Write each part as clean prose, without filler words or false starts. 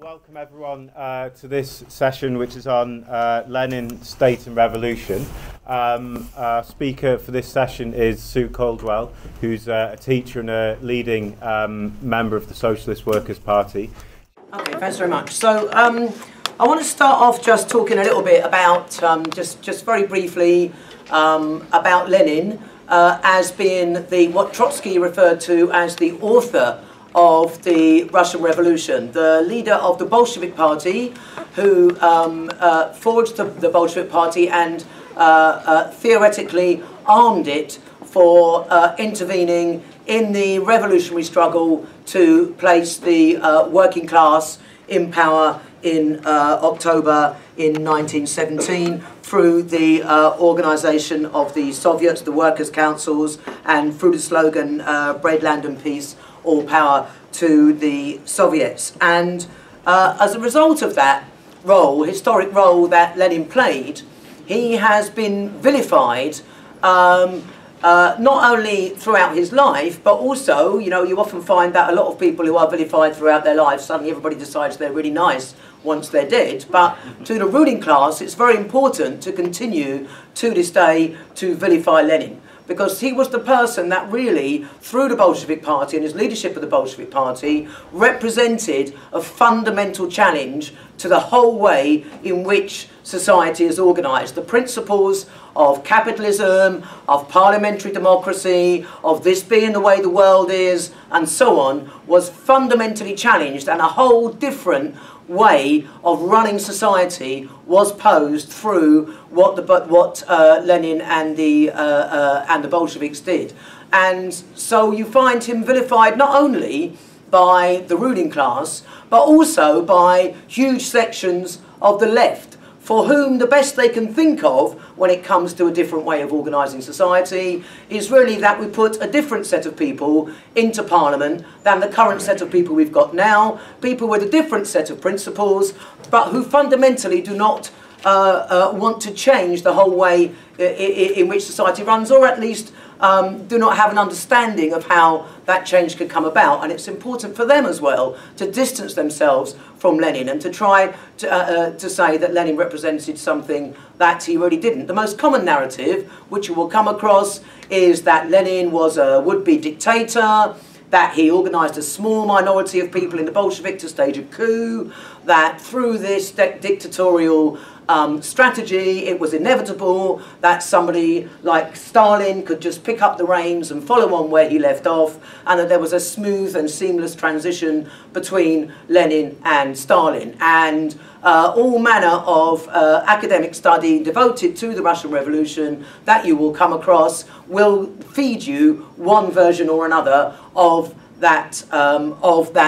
Welcome everyone to this session, which is on Lenin, State and Revolution. Our speaker for this session is Sue Caldwell, who's a teacher and a leading member of the Socialist Workers Party. Okay, thanks very much. So I want to start off just talking a little bit about, just very briefly, about Lenin as being what Trotsky referred to as the author of the Russian Revolution, the leader of the Bolshevik Party, who forged the Bolshevik Party and theoretically armed it for intervening in the revolutionary struggle to place the working class in power in October in 1917 through the organisation of the Soviets, the workers' councils, and through the slogan "Bread, Land and Peace, all power to the Soviets." And as a result of that role, historic role that Lenin played, he has been vilified not only throughout his life, but also, you know, you often find that a lot of people who are vilified throughout their lives, suddenly everybody decides they're really nice once they're dead. But to the ruling class, it's very important to continue to this day to vilify Lenin, because he was the person that really, through the Bolshevik Party and his leadership of the Bolshevik Party, represented a fundamental challenge to the whole way in which society is organised. The principles of capitalism, of parliamentary democracy, of this being the way the world is, and so on, was fundamentally challenged, and a whole different way of running society was posed through what Lenin and the Bolsheviks did. And so you find him vilified not only by the ruling class, but also by huge sections of the left, for whom the best they can think of when it comes to a different way of organising society is really that we put a different set of people into Parliament than the current set of people we've got now, people with a different set of principles, but who fundamentally do not want to change the whole way in which society runs, or at least do not have an understanding of how that change could come about. And it's important for them as well to distance themselves from Lenin and to try to say that Lenin represented something that he really didn't. The most common narrative, which you will come across, is that Lenin was a would-be dictator, that he organised a small minority of people in the Bolshevik to stage a coup, that through this dictatorial strategy, it was inevitable that somebody like Stalin could just pick up the reins and follow on where he left off, and that there was a smooth and seamless transition between Lenin and Stalin. And all manner of academic study devoted to the Russian Revolution that you will come across will feed you one version or another of that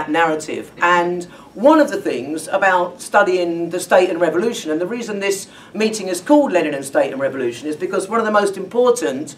narrative. And one of the things about studying the State and Revolution, and the reason this meeting is called Lenin and State and Revolution, is because one of the most important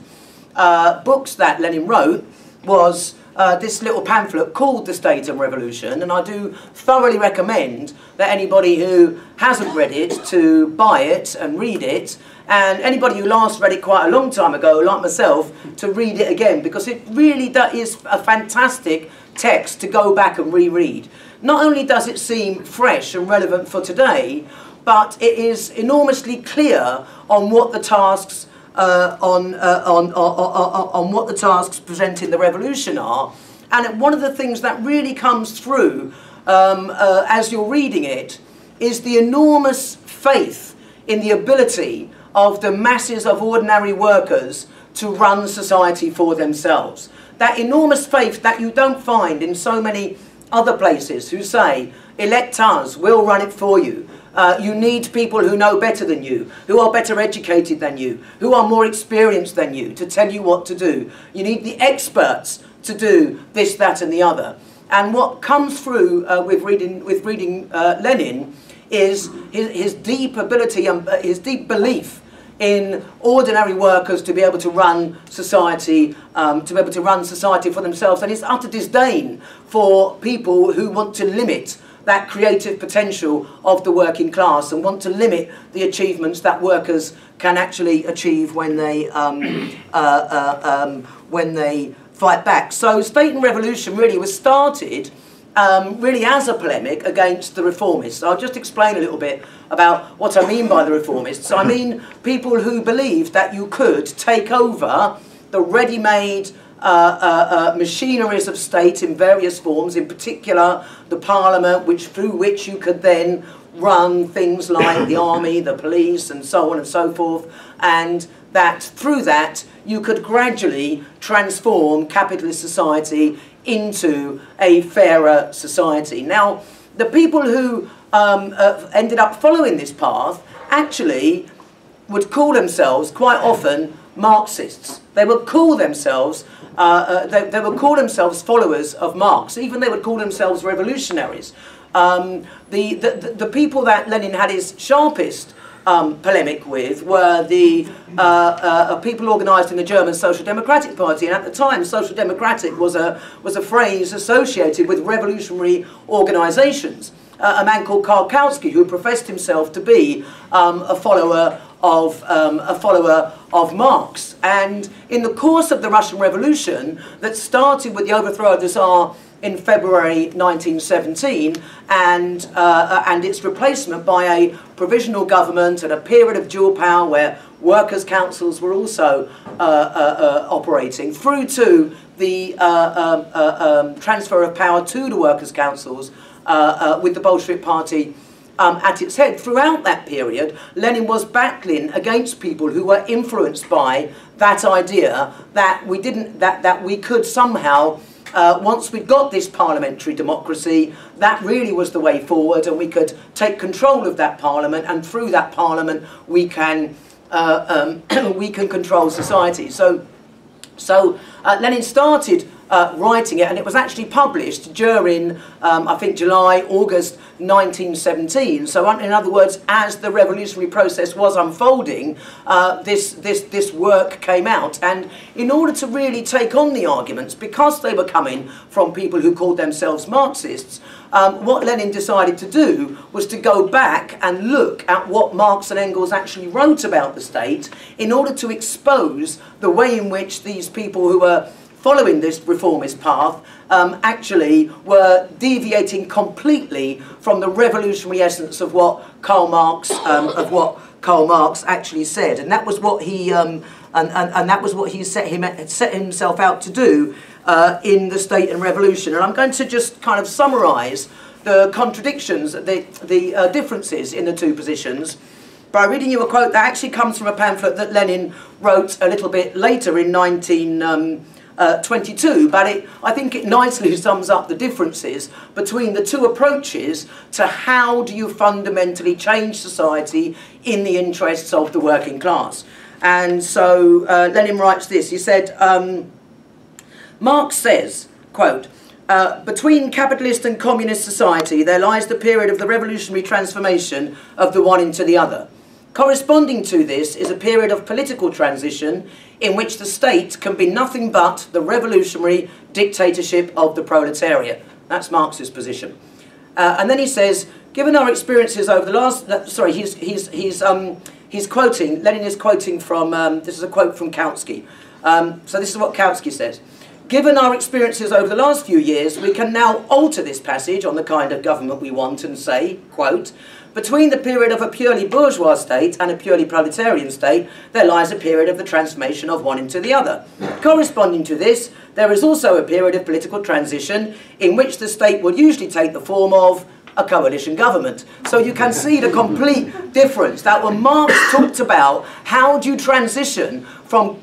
books that Lenin wrote was this little pamphlet called The State and Revolution, and I do thoroughly recommend that anybody who hasn't read it to buy it and read it, and anybody who last read it quite a long time ago, like myself, to read it again, because it really is a fantastic text to go back and reread. Not only does it seem fresh and relevant for today, but it is enormously clear on what the tasks on what the tasks presenting the revolution are. And one of the things that really comes through as you're reading it is the enormous faith in the ability of the masses of ordinary workers to run society for themselves. That enormous faith that you don't find in so many other places, who say, "Elect us, we'll run it for you. You need people who know better than you, who are better educated than you, who are more experienced than you, to tell you what to do. You need the experts to do this, that and the other." And what comes through with reading Lenin is his deep ability and his deep belief in ordinary workers to be able to run society, for themselves, and his utter disdain for people who want to limit that creative potential of the working class and want to limit the achievements that workers can actually achieve when they fight back. So State and Revolution really was started really as a polemic against the reformists. I'll just explain a little bit about what I mean by the reformists. I mean people who believed that you could take over the ready-made machineries of state in various forms, in particular the parliament, through which you could then run things like the army, the police, and so on and so forth, and that through that you could gradually transform capitalist society into a fairer society. Now, the people who ended up following this path actually would call themselves quite often Marxists. They would call themselves they would call themselves followers of Marx. Even they would call themselves revolutionaries. The people that Lenin had his sharpest polemic with were the people organised in the German Social Democratic Party, and at the time, social democratic was a phrase associated with revolutionary organisations. A man called Karl Kautsky, who professed himself to be a follower of Marx, and in the course of the Russian Revolution that started with the overthrow of the Tsar in February 1917 and its replacement by a provisional government and a period of dual power where workers' councils were also operating, through to the transfer of power to the workers' councils with the Bolshevik Party at its head. Throughout that period, Lenin was battling against people who were influenced by that idea that we could somehow, once we got this parliamentary democracy, that really was the way forward, and we could take control of that parliament, and through that parliament we can control society. So Lenin started writing it, and it was actually published during, I think, July, August 1917. So, in other words, as the revolutionary process was unfolding, this work came out. And in order to really take on the arguments, because they were coming from people who called themselves Marxists, what Lenin decided to do was to go back and look at what Marx and Engels actually wrote about the state in order to expose the way in which these people who were following this reformist path actually were deviating completely from the revolutionary essence of what Karl Marx actually said, and that was what he that was what he set himself out to do in The State and Revolution. And I'm going to just kind of summarise the contradictions, the differences in the two positions, by reading you a quote that actually comes from a pamphlet that Lenin wrote a little bit later in 1922, but I think it nicely sums up the differences between the two approaches to how do you fundamentally change society in the interests of the working class. And so Lenin writes this. He said, Marx says, quote, between capitalist and communist society there lies the period of the revolutionary transformation of the one into the other. Corresponding to this is a period of political transition in which the state can be nothing but the revolutionary dictatorship of the proletariat. That's Marx's position. And then he says, given our experiences over the last... sorry, he's quoting, Lenin is quoting from... this is a quote from Kautsky. So this is what Kautsky says. Given our experiences over the last few years, we can now alter this passage on the kind of government we want and say, quote, between the period of a purely bourgeois state and a purely proletarian state, there lies a period of the transformation of one into the other. Corresponding to this, there is also a period of political transition in which the state will usually take the form of a coalition government. So you can see the complete difference that when Marx talked about how do you transition from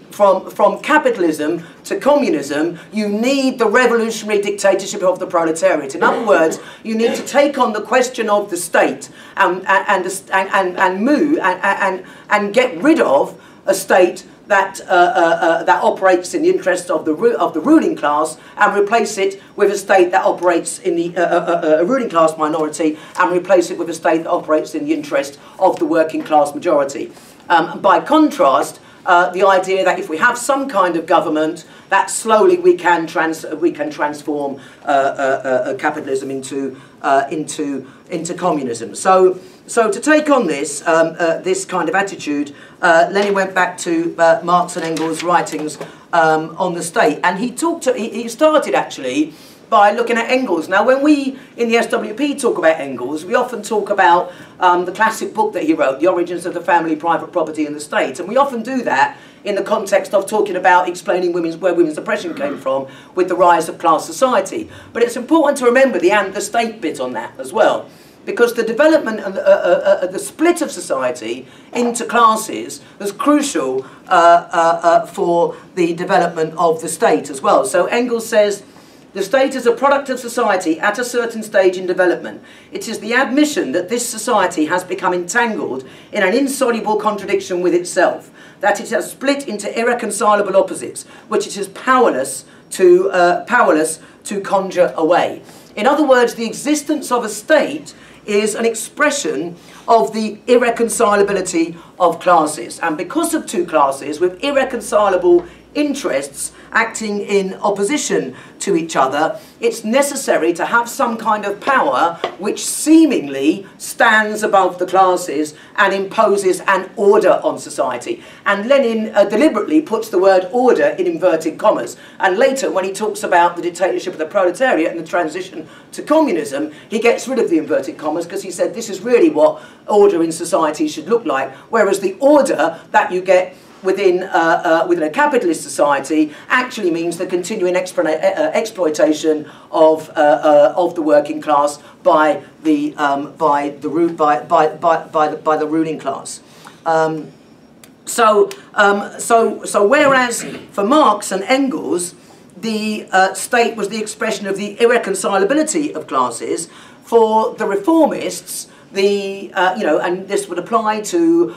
capitalism to communism, you need the revolutionary dictatorship of the proletariat. In other words, you need to take on the question of the state and get rid of a state that that operates in the interests of the ruling class, and replace it with a state that operates in the ruling class minority, and replace it with a state that operates in the interest of the working class majority. By contrast, the idea that if we have some kind of government, that slowly we can transform capitalism into communism. So to take on this this kind of attitude, Lenin went back to Marx and Engels' writings on the state, and he started actually by looking at Engels. Now, when we in the SWP talk about Engels, we often talk about the classic book that he wrote, The Origins of the Family, Private Property and the State. And we often do that in the context of talking about explaining where women's oppression came from with the rise of class society. But it's important to remember the "and the state" bit on that as well, because the development and the split of society into classes was crucial for the development of the state as well. So Engels says, "The state is a product of society at a certain stage in development. It is the admission that this society has become entangled in an insoluble contradiction with itself, that it has split into irreconcilable opposites, which it is powerless to conjure away." In other words, the existence of a state is an expression of the irreconcilability of classes. And because of two classes with irreconcilable interests acting in opposition to each other, it's necessary to have some kind of power which seemingly stands above the classes and imposes an order on society. And Lenin deliberately puts the word "order" in inverted commas. And later, when he talks about the dictatorship of the proletariat and the transition to communism, he gets rid of the inverted commas, because he said this is really what order in society should look like, whereas the order that you get within a capitalist society actually means the continuing exploitation of the working class by the ruling class. So whereas for Marx and Engels the state was the expression of the irreconcilability of classes, for the reformists, and this would apply to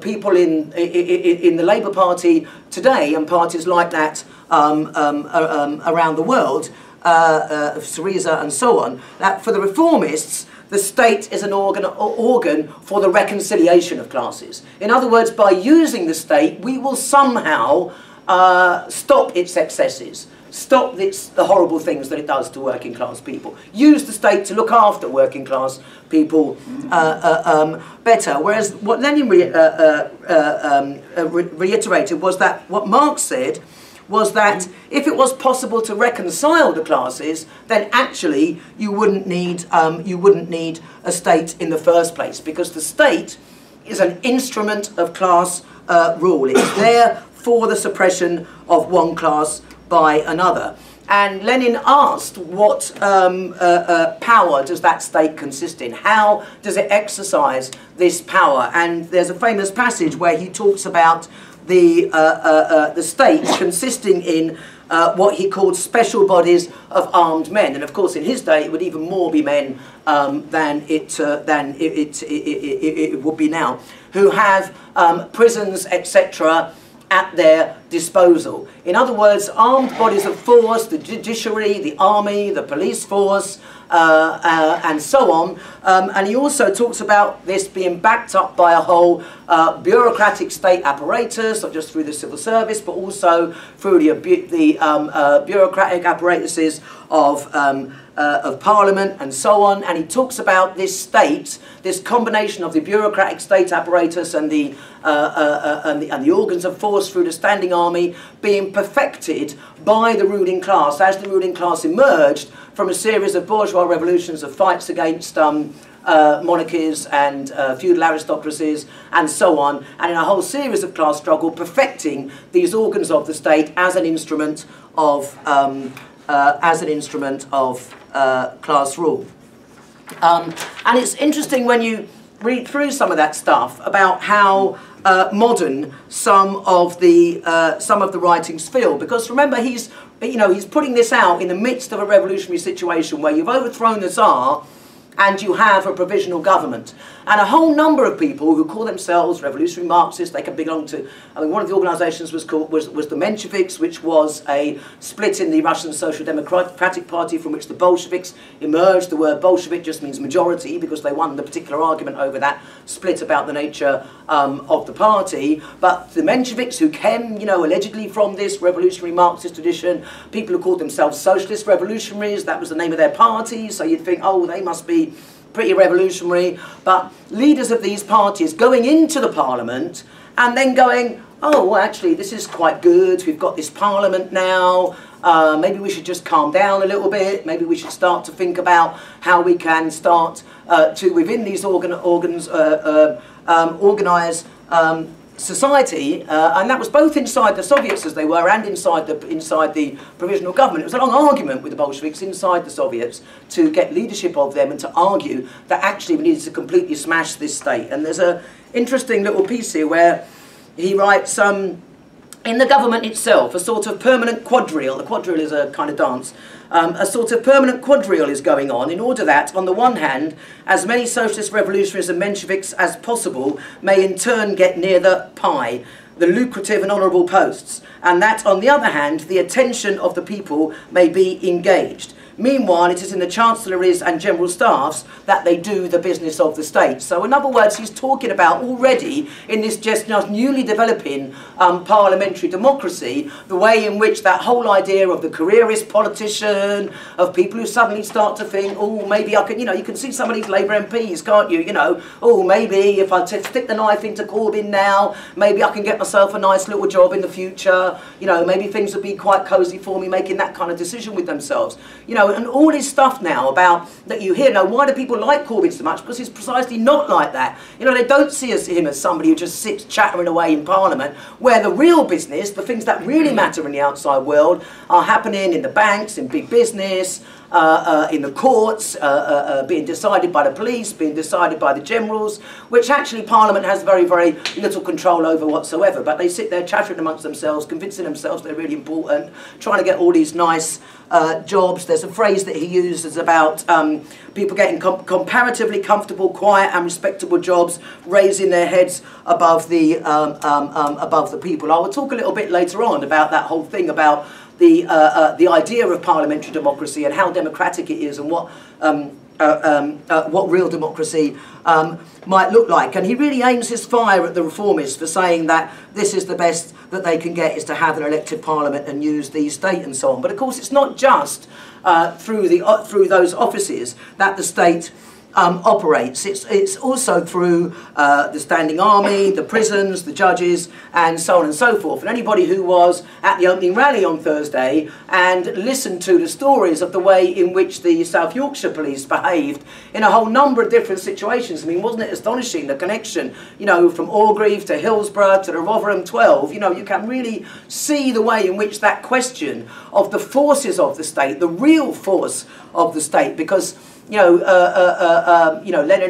people in the Labour Party today and parties like that around the world, of Syriza and so on, that for the reformists, the state is an organ for the reconciliation of classes. In other words, by using the state, we will somehow stop its excesses, stop the horrible things that it does to working class people, use the state to look after working class people better. Whereas what Lenin reiterated was that what Marx said was that if it was possible to reconcile the classes, then actually you wouldn't need a state in the first place, because the state is an instrument of class rule. It's there for the suppression of one class by another. And Lenin asked, what power does that state consist in? How does it exercise this power? And there's a famous passage where he talks about the state consisting in what he called special bodies of armed men. And of course, in his day, it would even more be men than it would be now, who have prisons, etc., at their disposal. In other words, armed bodies of force, the judiciary, the army, the police force, and so on. And he also talks about this being backed up by a whole bureaucratic state apparatus, not just through the civil service, but also through the bureaucratic apparatuses of Parliament and so on. And he talks about this state, this combination of the bureaucratic state apparatus and the organs of force through the standing army, being perfected by the ruling class as the ruling class emerged from a series of bourgeois revolutions, of fights against monarchies and feudal aristocracies and so on, and in a whole series of class struggle, perfecting these organs of the state as an instrument of class rule. And it's interesting when you read through some of that stuff about how modern some of the writings feel, because remember, he's putting this out in the midst of a revolutionary situation where you've overthrown the Tsar and you have a provisional government. And a whole number of people who call themselves revolutionary Marxists, they can belong to, one of the organisations was the Mensheviks, which was a split in the Russian Social Democratic Party from which the Bolsheviks emerged. The word Bolshevik just means majority, because they won the particular argument over that split about the nature of the party. But the Mensheviks, who came, allegedly from this revolutionary Marxist tradition, people who called themselves socialist revolutionaries, that was the name of their party, so you'd think, oh, they must be pretty revolutionary. But leaders of these parties going into the parliament and then going, oh, well, actually, this is quite good. We've got this parliament now. Maybe we should just calm down a little bit. Maybe we should start to think about how we can start to, within these organise society, and that was both inside the Soviets as they were and inside the provisional government. It was a long argument with the Bolsheviks inside the Soviets to get leadership of them and to argue that actually we needed to completely smash this state. And there's an interesting little piece here where he writes, in the government itself, a sort of permanent quadrille, the quadrille is a kind of dance, a sort of permanent quadrille is going on in order that, on the one hand, as many socialist revolutionaries and Mensheviks as possible may in turn get near the pie, the lucrative and honourable posts, and that, on the other hand, the attention of the people may be engaged. Meanwhile, it is in the chancelleries and general staffs that they do the business of the state. So, in other words, he's talking about already in this just newly developing parliamentary democracy, the way in which that whole idea of the careerist politician, of people who suddenly start to think, oh, maybe I can, you know, you can see some of these Labour MPs, can't you? You know, oh, maybe if I stick the knife into Corbyn now, maybe I can get myself a nice little job in the future. You know, maybe things will be quite cosy for me, making that kind of decision with themselves. You know, and all this stuff now about that you hear now, why do people like Corbyn so much? Because he's precisely not like that. You know, they don't see him as somebody who just sits chattering away in Parliament, where the real business, the things that really matter in the outside world, are happening in the banks, in big business, in the courts, being decided by the police, being decided by the generals, which actually Parliament has very, very little control over whatsoever. But they sit there chattering amongst themselves, convincing themselves they're really important, trying to get all these nice jobs. There's a phrase that he uses about people getting comparatively comfortable, quiet and respectable jobs, raising their heads above the people. I will talk a little bit later on about that whole thing about the idea of parliamentary democracy and how democratic it is and what real democracy might look like. And he really aims his fire at the reformists for saying that this is the best that they can get, is to have an elected parliament and use the state and so on. But of course it's not just through those offices that the state operates. It's also through the standing army, the prisons, the judges, and so on and so forth. And anybody who was at the opening rally on Thursday and listened to the stories of the way in which the South Yorkshire police behaved in a whole number of different situations, I mean, wasn't it astonishing, the connection, you know, from Orgreave to Hillsborough to the Rotherham 12, you know, you can really see the way in which that question of the forces of the state, the real force of the state, because Lenin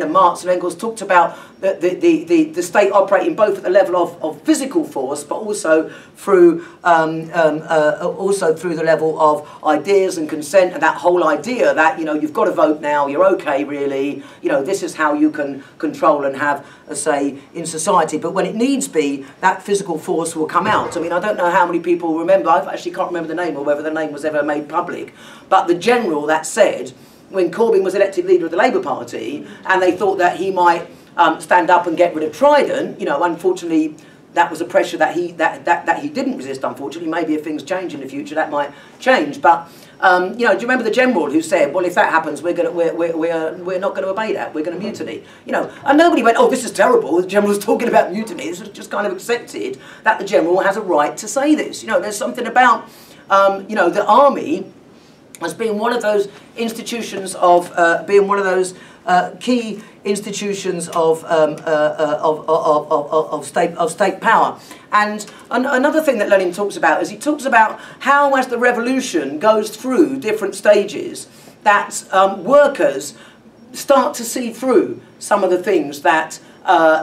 and Marx and Engels talked about the state operating both at the level of physical force, but also through the level of ideas and consent, and that whole idea that, you know, you've got to vote now, you're okay really, you know, this is how you can control and have a say in society. But when it needs be, that physical force will come out. I mean, I don't know how many people remember, I actually can't remember the name or whether the name was ever made public, but the general that said, when Corbyn was elected leader of the Labour Party, and they thought that he might stand up and get rid of Trident, you know, unfortunately, that was a pressure that he didn't resist, unfortunately. Maybe if things change in the future, that might change. But, you know, do you remember the general who said, well, if that happens, we're not going to obey that. We're going to mutiny. You know, and nobody went, oh, this is terrible. The general was talking about mutiny. It was just kind of accepted that the general has a right to say this. You know, there's something about, you know, the army as being one of those institutions of being one of those key institutions of state power. And another thing that Lenin talks about is he talks about how, as the revolution goes through different stages, that workers start to see through some of the things that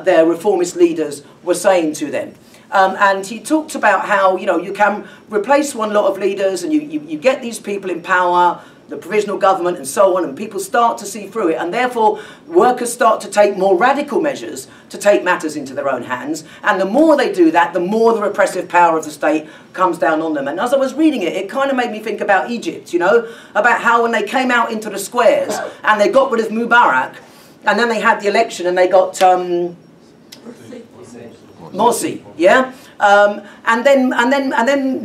their reformist leaders were saying to them. And he talked about how, you know, you can replace one lot of leaders and you get these people in power, the provisional government and so on, and people start to see through it, and therefore workers start to take more radical measures to take matters into their own hands, and the more they do that, the more the repressive power of the state comes down on them. And as I was reading it, it kind of made me think about Egypt, you know, about how when they came out into the squares and they got rid of Mubarak, and then they had the election and they got Morsi, yeah? And then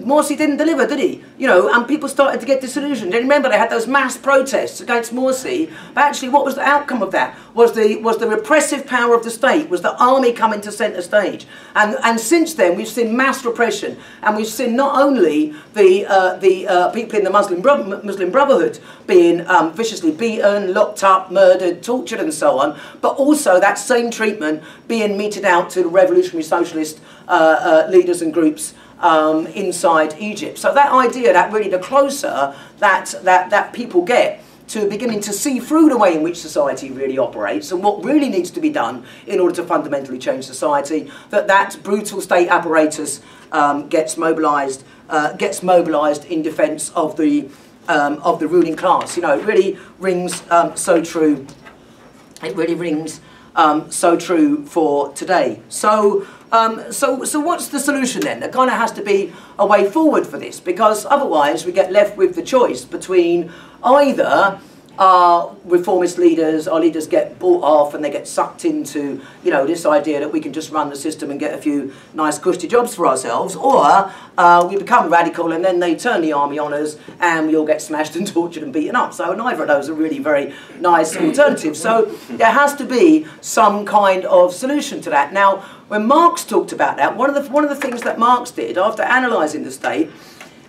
Morsi didn't deliver, did he? You know, and people started to get disillusioned. And remember, they had those mass protests against Morsi. But actually, what was the outcome of that? Was the repressive power of the state, was the army coming to centre stage. And since then, we've seen mass repression. And we've seen not only the people in the Muslim Brotherhood being viciously beaten, locked up, murdered, tortured, and so on, but also that same treatment being meted out to the revolutionary socialist leaders and groups inside Egypt. So that idea that really the closer that people get to beginning to see through the way in which society really operates and what really needs to be done in order to fundamentally change society, that brutal state apparatus gets mobilised in defence of the ruling class. You know, it really rings so true. It really rings so true for today. So. So what's the solution then? There kind of has to be a way forward for this, because otherwise we get left with the choice between either our reformist leaders, our leaders get bought off and they get sucked into, you know, this idea that we can just run the system and get a few nice cushy jobs for ourselves, or we become radical and then they turn the army on us and we all get smashed and tortured and beaten up. So neither of those are really very nice alternatives. So there has to be some kind of solution to that. Now, when Marx talked about that, one of the things that Marx did after analysing the state,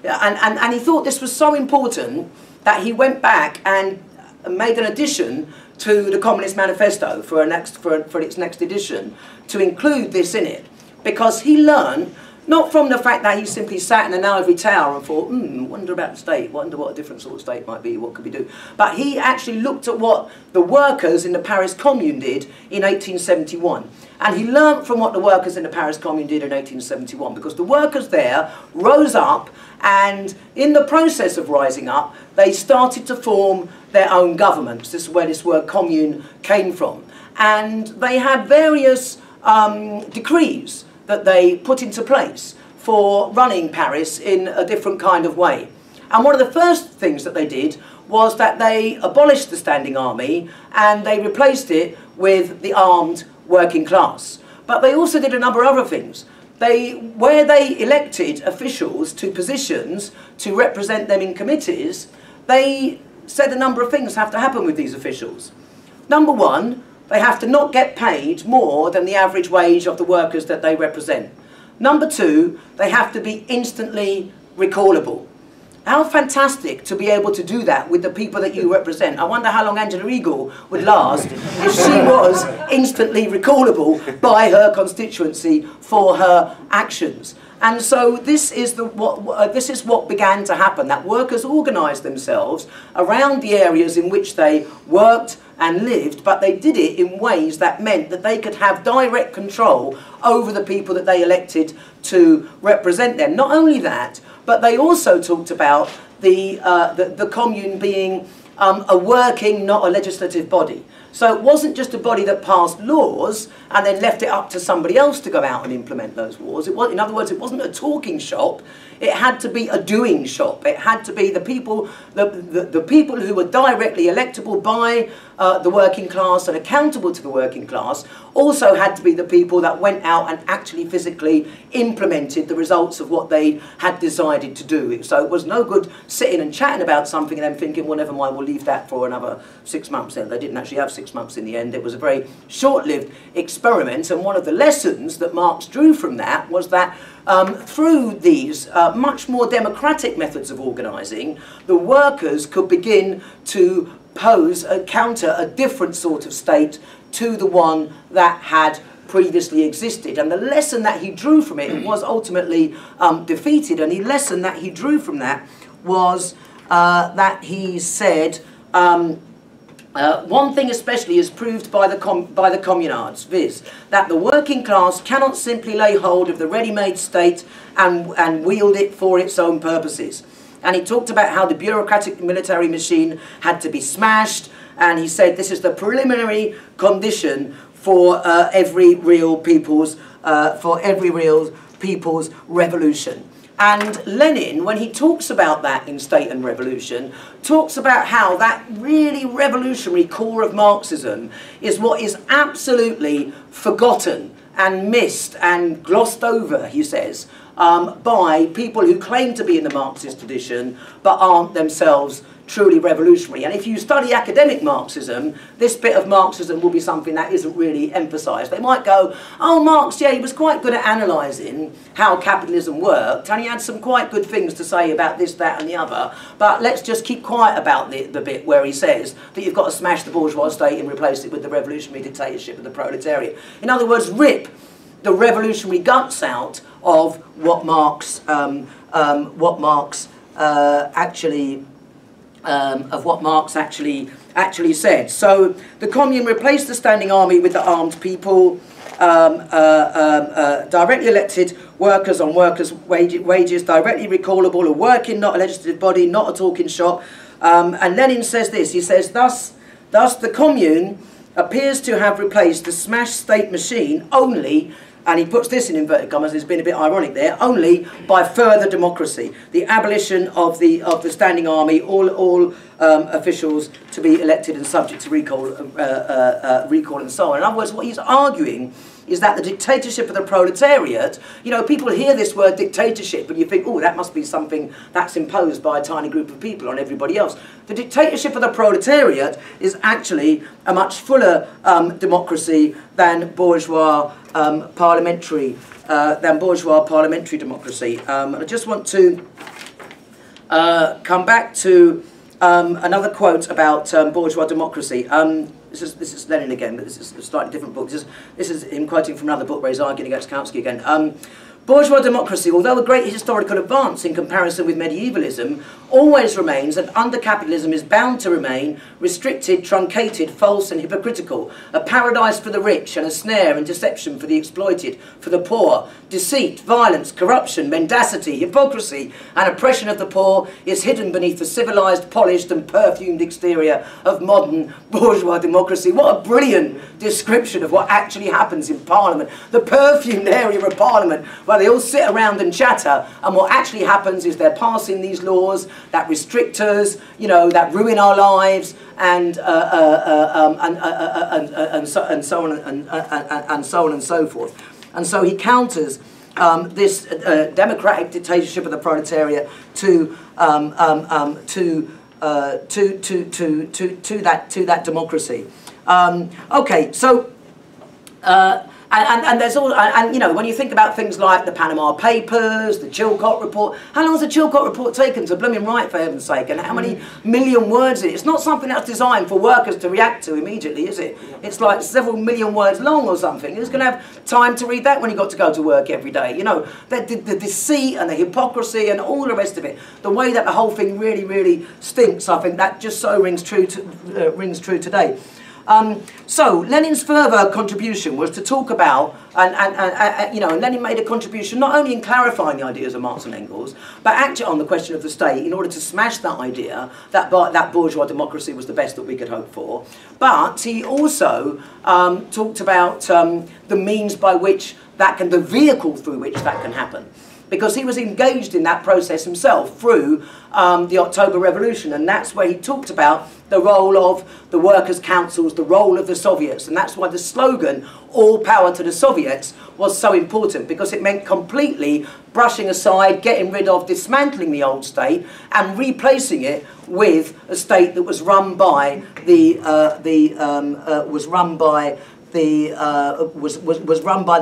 and he thought this was so important that he went back and made an addition to the Communist Manifesto for its next edition to include this in it, because he learned not from the fact that he simply sat in an ivory tower and thought, wonder about the state, wonder what a different sort of state might be, what could we do, but he actually looked at what the workers in the Paris Commune did in 1871. And he learnt from what the workers in the Paris Commune did in 1871, because the workers there rose up, and in the process of rising up, they started to form their own governments. This is where this word commune came from. And they had various decrees that they put into place for running Paris in a different kind of way. And one of the first things that they did was that they abolished the standing army and they replaced it with the armed working class. But they also did a number of other things. Where they elected officials to positions to represent them in committees, they said a number of things have to happen with these officials. Number one, they have to not get paid more than the average wage of the workers that they represent. Number two, they have to be instantly recallable. How fantastic to be able to do that with the people that you represent. I wonder how long Angela Eagle would last if she was instantly recallable by her constituency for her actions. And so this is what began to happen, that workers organised themselves around the areas in which they worked and lived, but they did it in ways that meant that they could have direct control over the people that they elected to represent them. Not only that, but they also talked about the commune being a working, not a legislative body. So it wasn't just a body that passed laws and then left it up to somebody else to go out and implement those laws. In other words, it wasn't a talking shop. It had to be a doing shop. It had to be the people who were directly electable by the working class and accountable to the working class also had to be the people that went out and actually physically implemented the results of what they had decided to do. So it was no good sitting and chatting about something and then thinking, well, never mind, we'll leave that for another 6 months. Then they didn't actually have 6 months in the end. It was a very short-lived experiment, and one of the lessons that Marx drew from that was that through these much more democratic methods of organising, the workers could begin to counter a different sort of state to the one that had previously existed. And the lesson that he drew from it was ultimately defeated, and the lesson that he drew from that was that he said, one thing especially is proved by the communards, viz. That the working class cannot simply lay hold of the ready-made state and wield it for its own purposes. And he talked about how the bureaucratic military machine had to be smashed, and he said this is the preliminary condition for every real people's revolution. And Lenin, when he talks about that in State and Revolution, talks about how that really revolutionary core of Marxism is what is absolutely forgotten and missed and glossed over, he says, by people who claim to be in the Marxist tradition but aren't themselves truly revolutionary. And if you study academic Marxism, this bit of Marxism will be something that isn't really emphasised. They might go, oh, Marx, yeah, he was quite good at analysing how capitalism worked, and he had some quite good things to say about this, that and the other, but let's just keep quiet about the bit where he says that you've got to smash the bourgeois state and replace it with the revolutionary dictatorship of the proletariat. In other words, rip the revolutionary guts out of what Marx actually said. So the Commune replaced the standing army with the armed people, directly elected workers on workers' wages, directly recallable, a working, not a legislative body, not a talking shop. And Lenin says this, he says, thus the Commune appears to have replaced the smashed state machine only, and he puts this in inverted commas, it's been a bit ironic there, only by further democracy, the abolition of the standing army, all officials to be elected and subject to recall and so on. In other words, what he's arguing is that the dictatorship of the proletariat, you know, people hear this word dictatorship and you think, oh, that must be something that's imposed by a tiny group of people on everybody else. The dictatorship of the proletariat is actually a much fuller democracy than bourgeois parliamentary democracy. And I just want to come back to another quote about bourgeois democracy. This is Lenin again, but this is a slightly different book. This is him quoting from another book where he's arguing against Kautsky again. Bourgeois democracy, although a great historical advance in comparison with medievalism, always remains, and under capitalism is bound to remain, restricted, truncated, false and hypocritical, a paradise for the rich and a snare and deception for the exploited, for the poor. Deceit, violence, corruption, mendacity, hypocrisy and oppression of the poor is hidden beneath the civilised, polished and perfumed exterior of modern bourgeois democracy. What a brilliant description of what actually happens in Parliament, the perfumed area of Parliament, where they all sit around and chatter, and what actually happens is they're passing these laws that restrict us, you know, that ruin our lives, and so on and so forth. And so he counters this democratic dictatorship of the proletariat to that democracy. Okay, so. And there's all, and you know, when you think about things like the Panama Papers, the Chilcot Report, how long has the Chilcot Report taken to blooming write, for heaven's sake, and how many million words in it? It's not something that's designed for workers to react to immediately, is it? It's like several million words long or something. Who's going to have time to read that when you've got to go to work every day? You know, the deceit and the hypocrisy and all the rest of it, the way that the whole thing really, really stinks, I think that just so rings true today. So Lenin's further contribution was to talk about, and you know, Lenin made a contribution not only in clarifying the ideas of Marx and Engels, but actually on the question of the state in order to smash that idea that that bourgeois democracy was the best that we could hope for. But he also talked about the means by which that can, the vehicle through which that can happen, because he was engaged in that process himself through the October Revolution, and that's where he talked about the role of the workers' councils, the role of the Soviets, and that's why the slogan, "All power to the Soviets," was so important, because it meant completely brushing aside, getting rid of, dismantling the old state and replacing it with a state that was run by the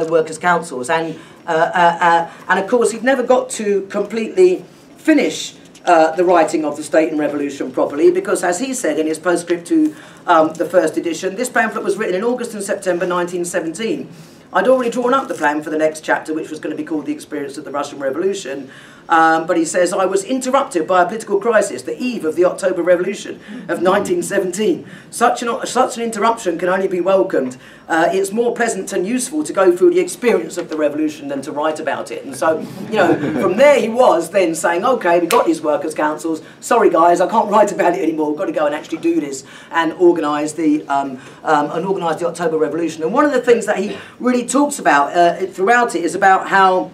workers' councils. And and of course he'd never got to completely finish the writing of The State and Revolution properly, because as he said in his postscript to the first edition, this pamphlet was written in August and September 1917. I'd already drawn up the plan for the next chapter, which was going to be called The Experience of the Russian Revolution, but he says, I was interrupted by a political crisis, the eve of the October Revolution of 1917. Such an interruption can only be welcomed. It's more pleasant and useful to go through the experience of the revolution than to write about it. And so, you know, from there he was then saying, okay, we've got these workers' councils, sorry guys, I can't write about it anymore, we've got to go and actually do this and organise the October Revolution. And one of the things that he really talks about throughout it is about how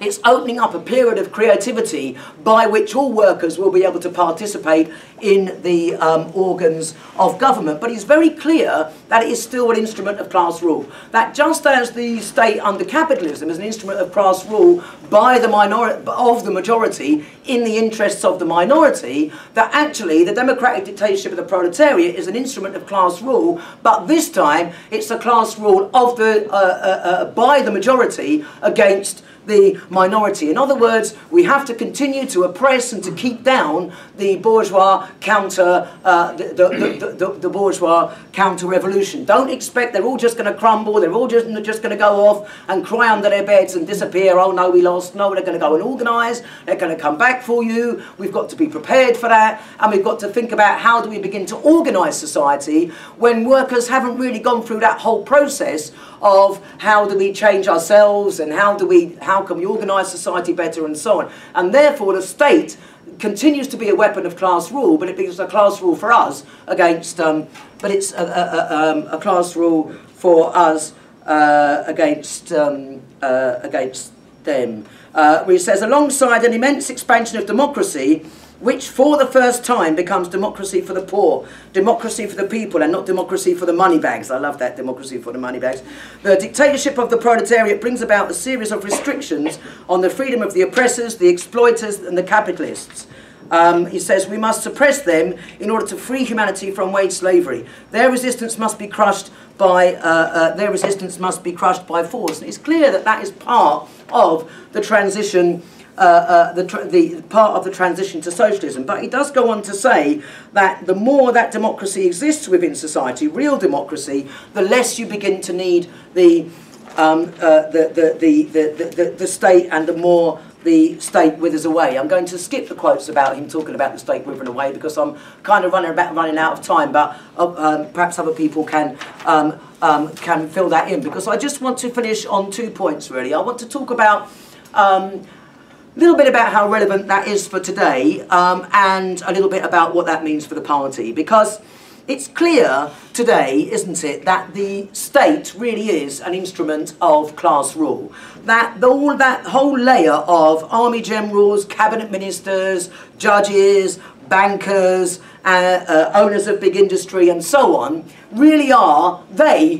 It's opening up a period of creativity by which all workers will be able to participate in the organs of government. But it's very clear that it is still an instrument of class rule. That just as the state under capitalism is an instrument of class rule by the majority in the interests of the minority, that actually the democratic dictatorship of the proletariat is an instrument of class rule, but this time it's a class rule of the, by the majority against the minority. In other words, we have to continue to oppress and to keep down the bourgeois counter, the bourgeois counter-revolution. Don't expect they're all just going to crumble, they're all just going to go off and cry under their beds and disappear. Oh no, we lost. No, they're going to go and organise. They're going to come back for you. We've got to be prepared for that, and we've got to think about how do we begin to organise society when workers haven't really gone through that whole process of how do we change ourselves and how can we organise society better and so on. And therefore the state continues to be a weapon of class rule, but it becomes a class rule for us against, but it's a class rule for us against them. Which says, alongside an immense expansion of democracy, which for the first time becomes democracy for the poor, democracy for the people, and not democracy for the money bags. I love that, democracy for the money bags. The dictatorship of the proletariat brings about a series of restrictions on the freedom of the oppressors, the exploiters, and the capitalists. He says, we must suppress them in order to free humanity from wage slavery. Their resistance must be crushed by force. And it's clear that that is part of the transition. The part of the transition to socialism. But he does go on to say that the more that democracy exists within society, real democracy, the less you begin to need the state, and the more the state withers away. I'm going to skip the quotes about him talking about the state withering away because I'm kind of running out of time, but perhaps other people can fill that in, because I just want to finish on 2 points really. I want to talk about a little bit about how relevant that is for today, and a little bit about what that means for the party, because it's clear today, isn't it, that the state really is an instrument of class rule. That all that whole layer of army generals, cabinet ministers, judges, bankers, owners of big industry and so on, really are in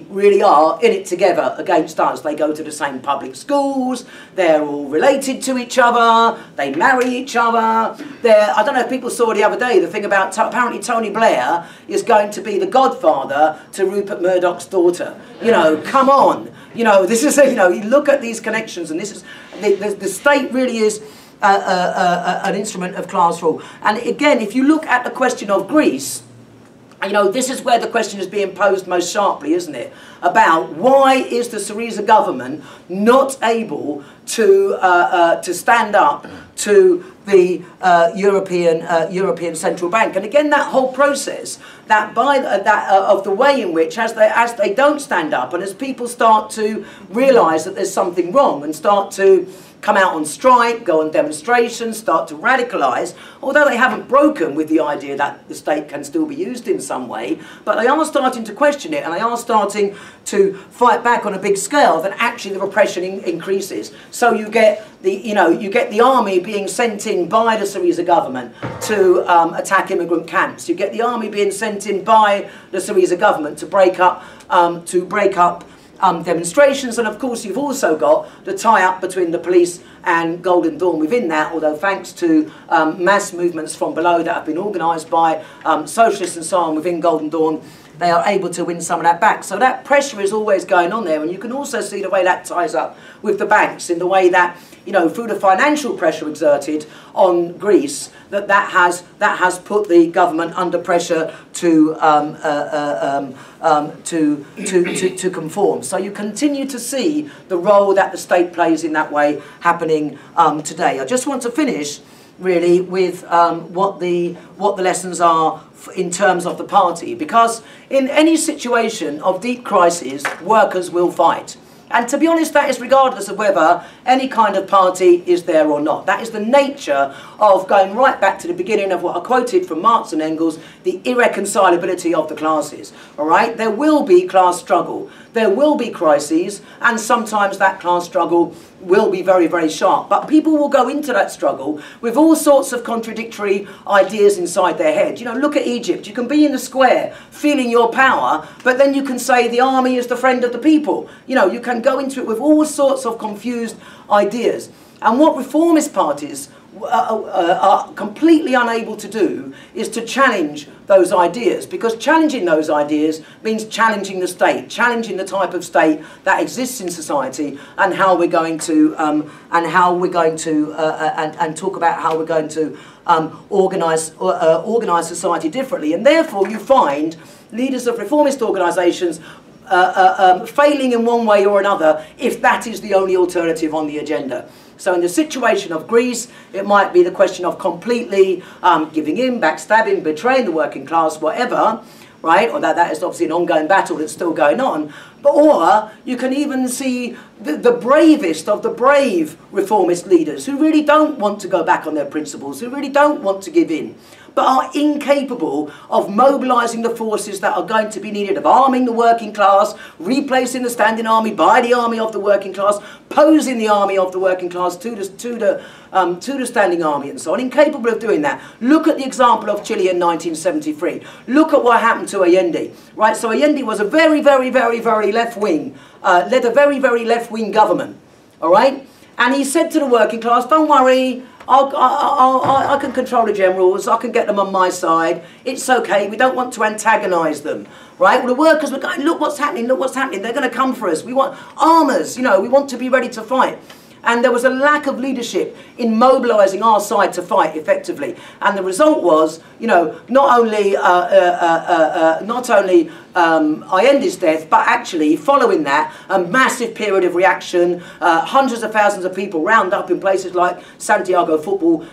it together against us. They go to the same public schools, they're all related to each other, they marry each other. I don't know if people saw the other day the thing about apparently Tony Blair is going to be the godfather to Rupert Murdoch's daughter. You know, come on. You know, this is, you know, you look at these connections, and this is, the state really is an instrument of class rule. And again, if you look at the question of Greece, you know, this is where the question is being posed most sharply, isn't it? About why is the Syriza government not able to stand up to the European Central Bank? And again, that whole process, that of the way in which, as they don't stand up, and as people start to realise that there's something wrong and start to come out on strike, go on demonstrations, start to radicalise, although they haven't broken with the idea that the state can still be used in some way, but they are starting to question it, and they are starting to fight back on a big scale, then actually the repression increases. So you get the army being sent in by the Syriza government to attack immigrant camps. You get the army being sent in by the Syriza government to break up demonstrations, and of course you've also got the tie-up between the police and Golden Dawn within that, although thanks to mass movements from below that have been organised by socialists and so on within Golden Dawn, they are able to win some of that back. So that pressure is always going on there, and you can also see the way that ties up with the banks, in the way that, you know, through the financial pressure exerted on Greece, that has put the government under pressure to conform. So you continue to see the role that the state plays in that way happening today. I just want to finish really with what the lessons are in terms of the party, because in any situation of deep crisis, workers will fight. And to be honest, that is regardless of whether any kind of party is there or not. That is the nature of going right back to the beginning of what I quoted from Marx and Engels, the irreconcilability of the classes. All right? There will be class struggle. there will be crises, and sometimes that class struggle will be very, very sharp. But people will go into that struggle with all sorts of contradictory ideas inside their head. You know, look at Egypt. You can be in the square feeling your power, but then you can say the army is the friend of the people. You know, you can go into it with all sorts of confused ideas. And what reformist parties are completely unable to do is to challenge those ideas, because challenging those ideas means challenging the state, challenging the type of state that exists in society, and how we're going to and talk about how we're going to organise society differently. And therefore, you find leaders of reformist organisations failing in one way or another if that is the only alternative on the agenda. So in the situation of Greece, it might be the question of completely giving in, backstabbing, betraying the working class, whatever, right? Or that is obviously an ongoing battle that's still going on. But, or you can even see the bravest of the brave reformist leaders who really don't want to go back on their principles, who really don't want to give in, but are incapable of mobilising the forces that are going to be needed, of arming the working class, replacing the standing army by the army of the working class, posing the army of the working class to the standing army and so on, incapable of doing that. Look at the example of Chile in 1973. Look at what happened to Allende, right? So Allende was a very, very, very, very left-wing, led a very, very left-wing government, all right? And he said to the working class, don't worry, I can control the generals, I can get them on my side, it's okay, we don't want to antagonise them, right? Well, the workers were going, look what's happening, they're going to come for us, we want armors, you know, we want to be ready to fight. And there was a lack of leadership in mobilising our side to fight effectively. And the result was, you know, not only Allende's death, but actually following that, a massive period of reaction, hundreds of thousands of people round up in places like Santiago Football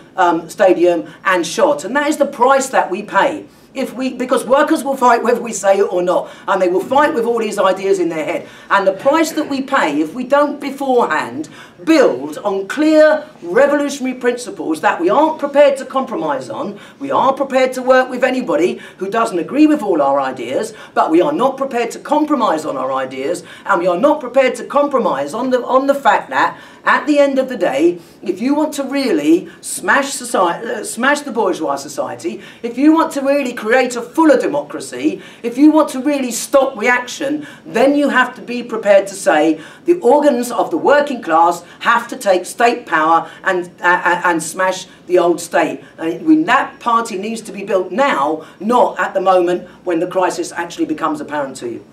Stadium and shot. And that is the price that we pay. Because workers will fight whether we say it or not, and they will fight with all these ideas in their head. And the price that we pay if we don't beforehand build on clear revolutionary principles that we aren't prepared to compromise on, we are prepared to work with anybody who doesn't agree with all our ideas, but we are not prepared to compromise on our ideas, and we are not prepared to compromise on the fact that at the end of the day, if you want to really smash society, smash the bourgeois society, if you want to really create a fuller democracy, if you want to really stop reaction, then you have to be prepared to say the organs of the working class have to take state power and smash the old state. And that party needs to be built now, not at the moment when the crisis actually becomes apparent to you.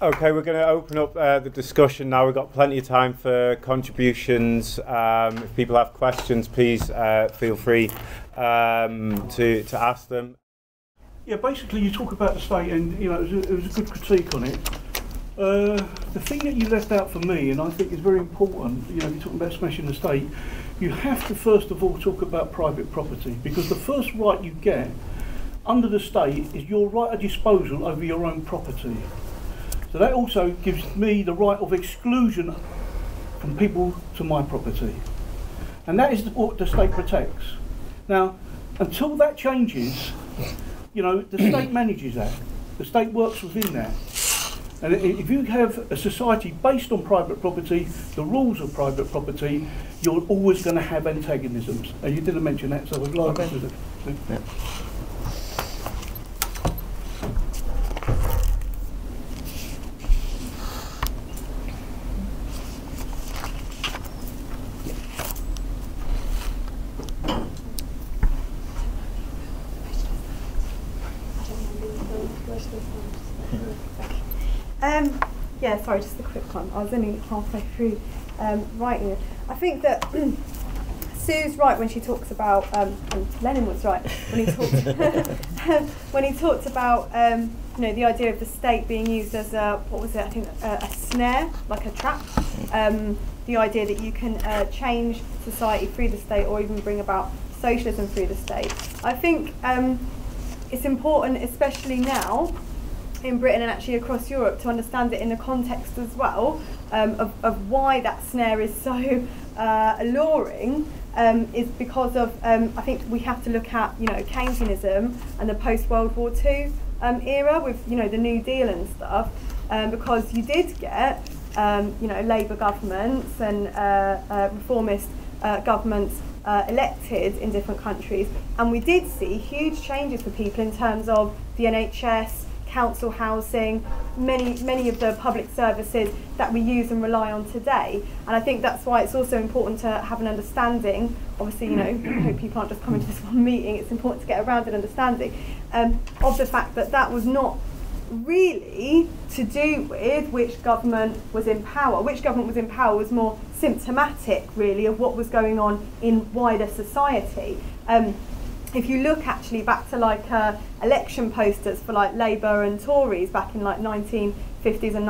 Okay, we're going to open up the discussion now. We've got plenty of time for contributions. If people have questions, please feel free to ask them. Yeah, basically you talk about the state, and you know it was a good critique on it. The thing that you left out for me, and I think is very important, you know, you're talking about smashing the state, you have to first of all talk about private property, because the first right you get under the state is your right of disposal over your own property. So that also gives me the right of exclusion from people to my property. And that is what the state protects. Now, until that changes, you know, the state manages that. The state works within that. And if you have a society based on private property, the rules of private property, you're always going to have antagonisms. And you didn't mention that, so I was glad you did it. Yeah, sorry, just a quick one. I was only halfway through writing it. I think that Sue's right when she talks about, and Lenin was right when he talked when he talked about you know, the idea of the state being used as a, what was it? I think a snare, like a trap. The idea that you can change society through the state, or even bring about socialism through the state. I think it's important, especially now, in Britain and actually across Europe, to understand it in the context as well of why that snare is so alluring, is because of, I think we have to look at, Keynesianism and the post-World War II era with, the New Deal and stuff, because you did get, Labour governments and reformist governments elected in different countries, and we did see huge changes for people in terms of the NHS, council housing, many of the public services that we use and rely on today. And I think that's why it's also important to have an understanding. Obviously, I hope people aren't just coming to this one meeting. It's important to get a rounded understanding of the fact that that was not really to do with which government was in power. Which government was in power was more symptomatic, really, of what was going on in wider society. If you look actually back to like election posters for like Labour and Tories back in like 1950s and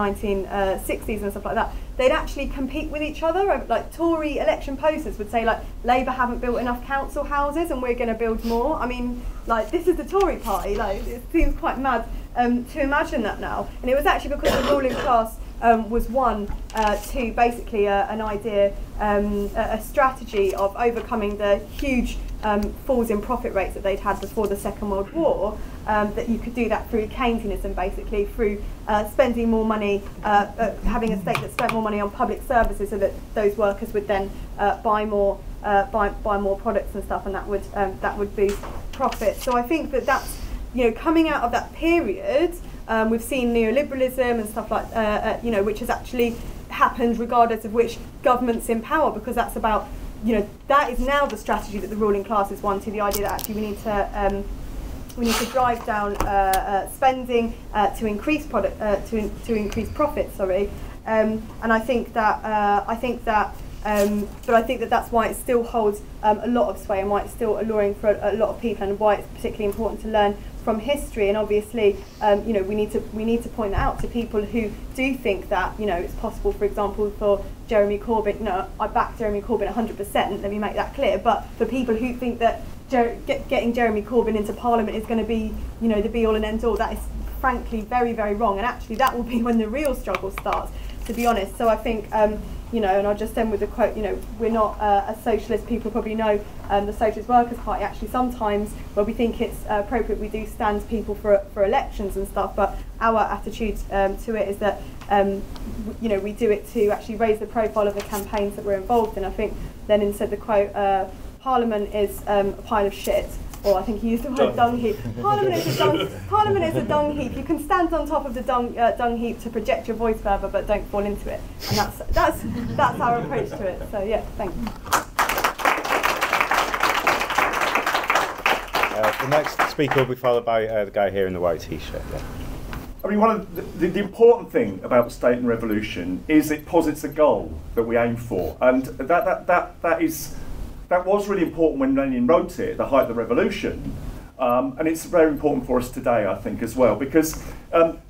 1960s and stuff like that, they'd actually compete with each other. Like Tory election posters would say like Labour haven't built enough council houses and we're going to build more. I mean, like this is the Tory party. Like it seems quite mad to imagine that now. And it was actually because the ruling class was one to basically an idea, a strategy of overcoming the huge falls in profit rates that they'd had before the Second World War, that you could do that through Keynesianism, basically, through spending more money, having a state that spent more money on public services so that those workers would then buy more products and stuff, and that would boost profits. So I think that that's, coming out of that period, we've seen neoliberalism and stuff like which has actually happened regardless of which government's in power, because that's about, that is now the strategy that the ruling class is wanting, the idea that actually we need to drive down spending to increase product to increase profits, sorry, and I think that that's why it still holds a lot of sway and why it's still alluring for a lot of people and why it's particularly important to learn from history. And obviously, we need to point that out to people who do think that it's possible. For example, for Jeremy Corbyn, I back Jeremy Corbyn 100%. Let me make that clear. But for people who think that getting Jeremy Corbyn into Parliament is going to be the be all and end all, that is frankly very, very wrong. And actually, that will be when the real struggle starts, to be honest. So I think. And I'll just end with the quote, we're not a socialist, people probably know, the Socialist Workers Party actually sometimes, where we think it's appropriate, we do stand people for elections and stuff, but our attitude to it is that, we do it to actually raise the profile of the campaigns that we're involved in. I think Lenin said the quote, Parliament is a pile of shit. Or I think he used the word dung heap. Parliament is a dung heap. You can stand on top of the dung heap to project your voice further, but don't fall into it. And that's our approach to it. So yeah, thanks. The next speaker will be followed by the guy here in the white T-shirt. Yeah. I mean, one of the important thing about the State and Revolution is it posits a goal that we aim for, and that is. That was really important when Lenin wrote it, the height of the revolution. And it's very important for us today, I think, as well, because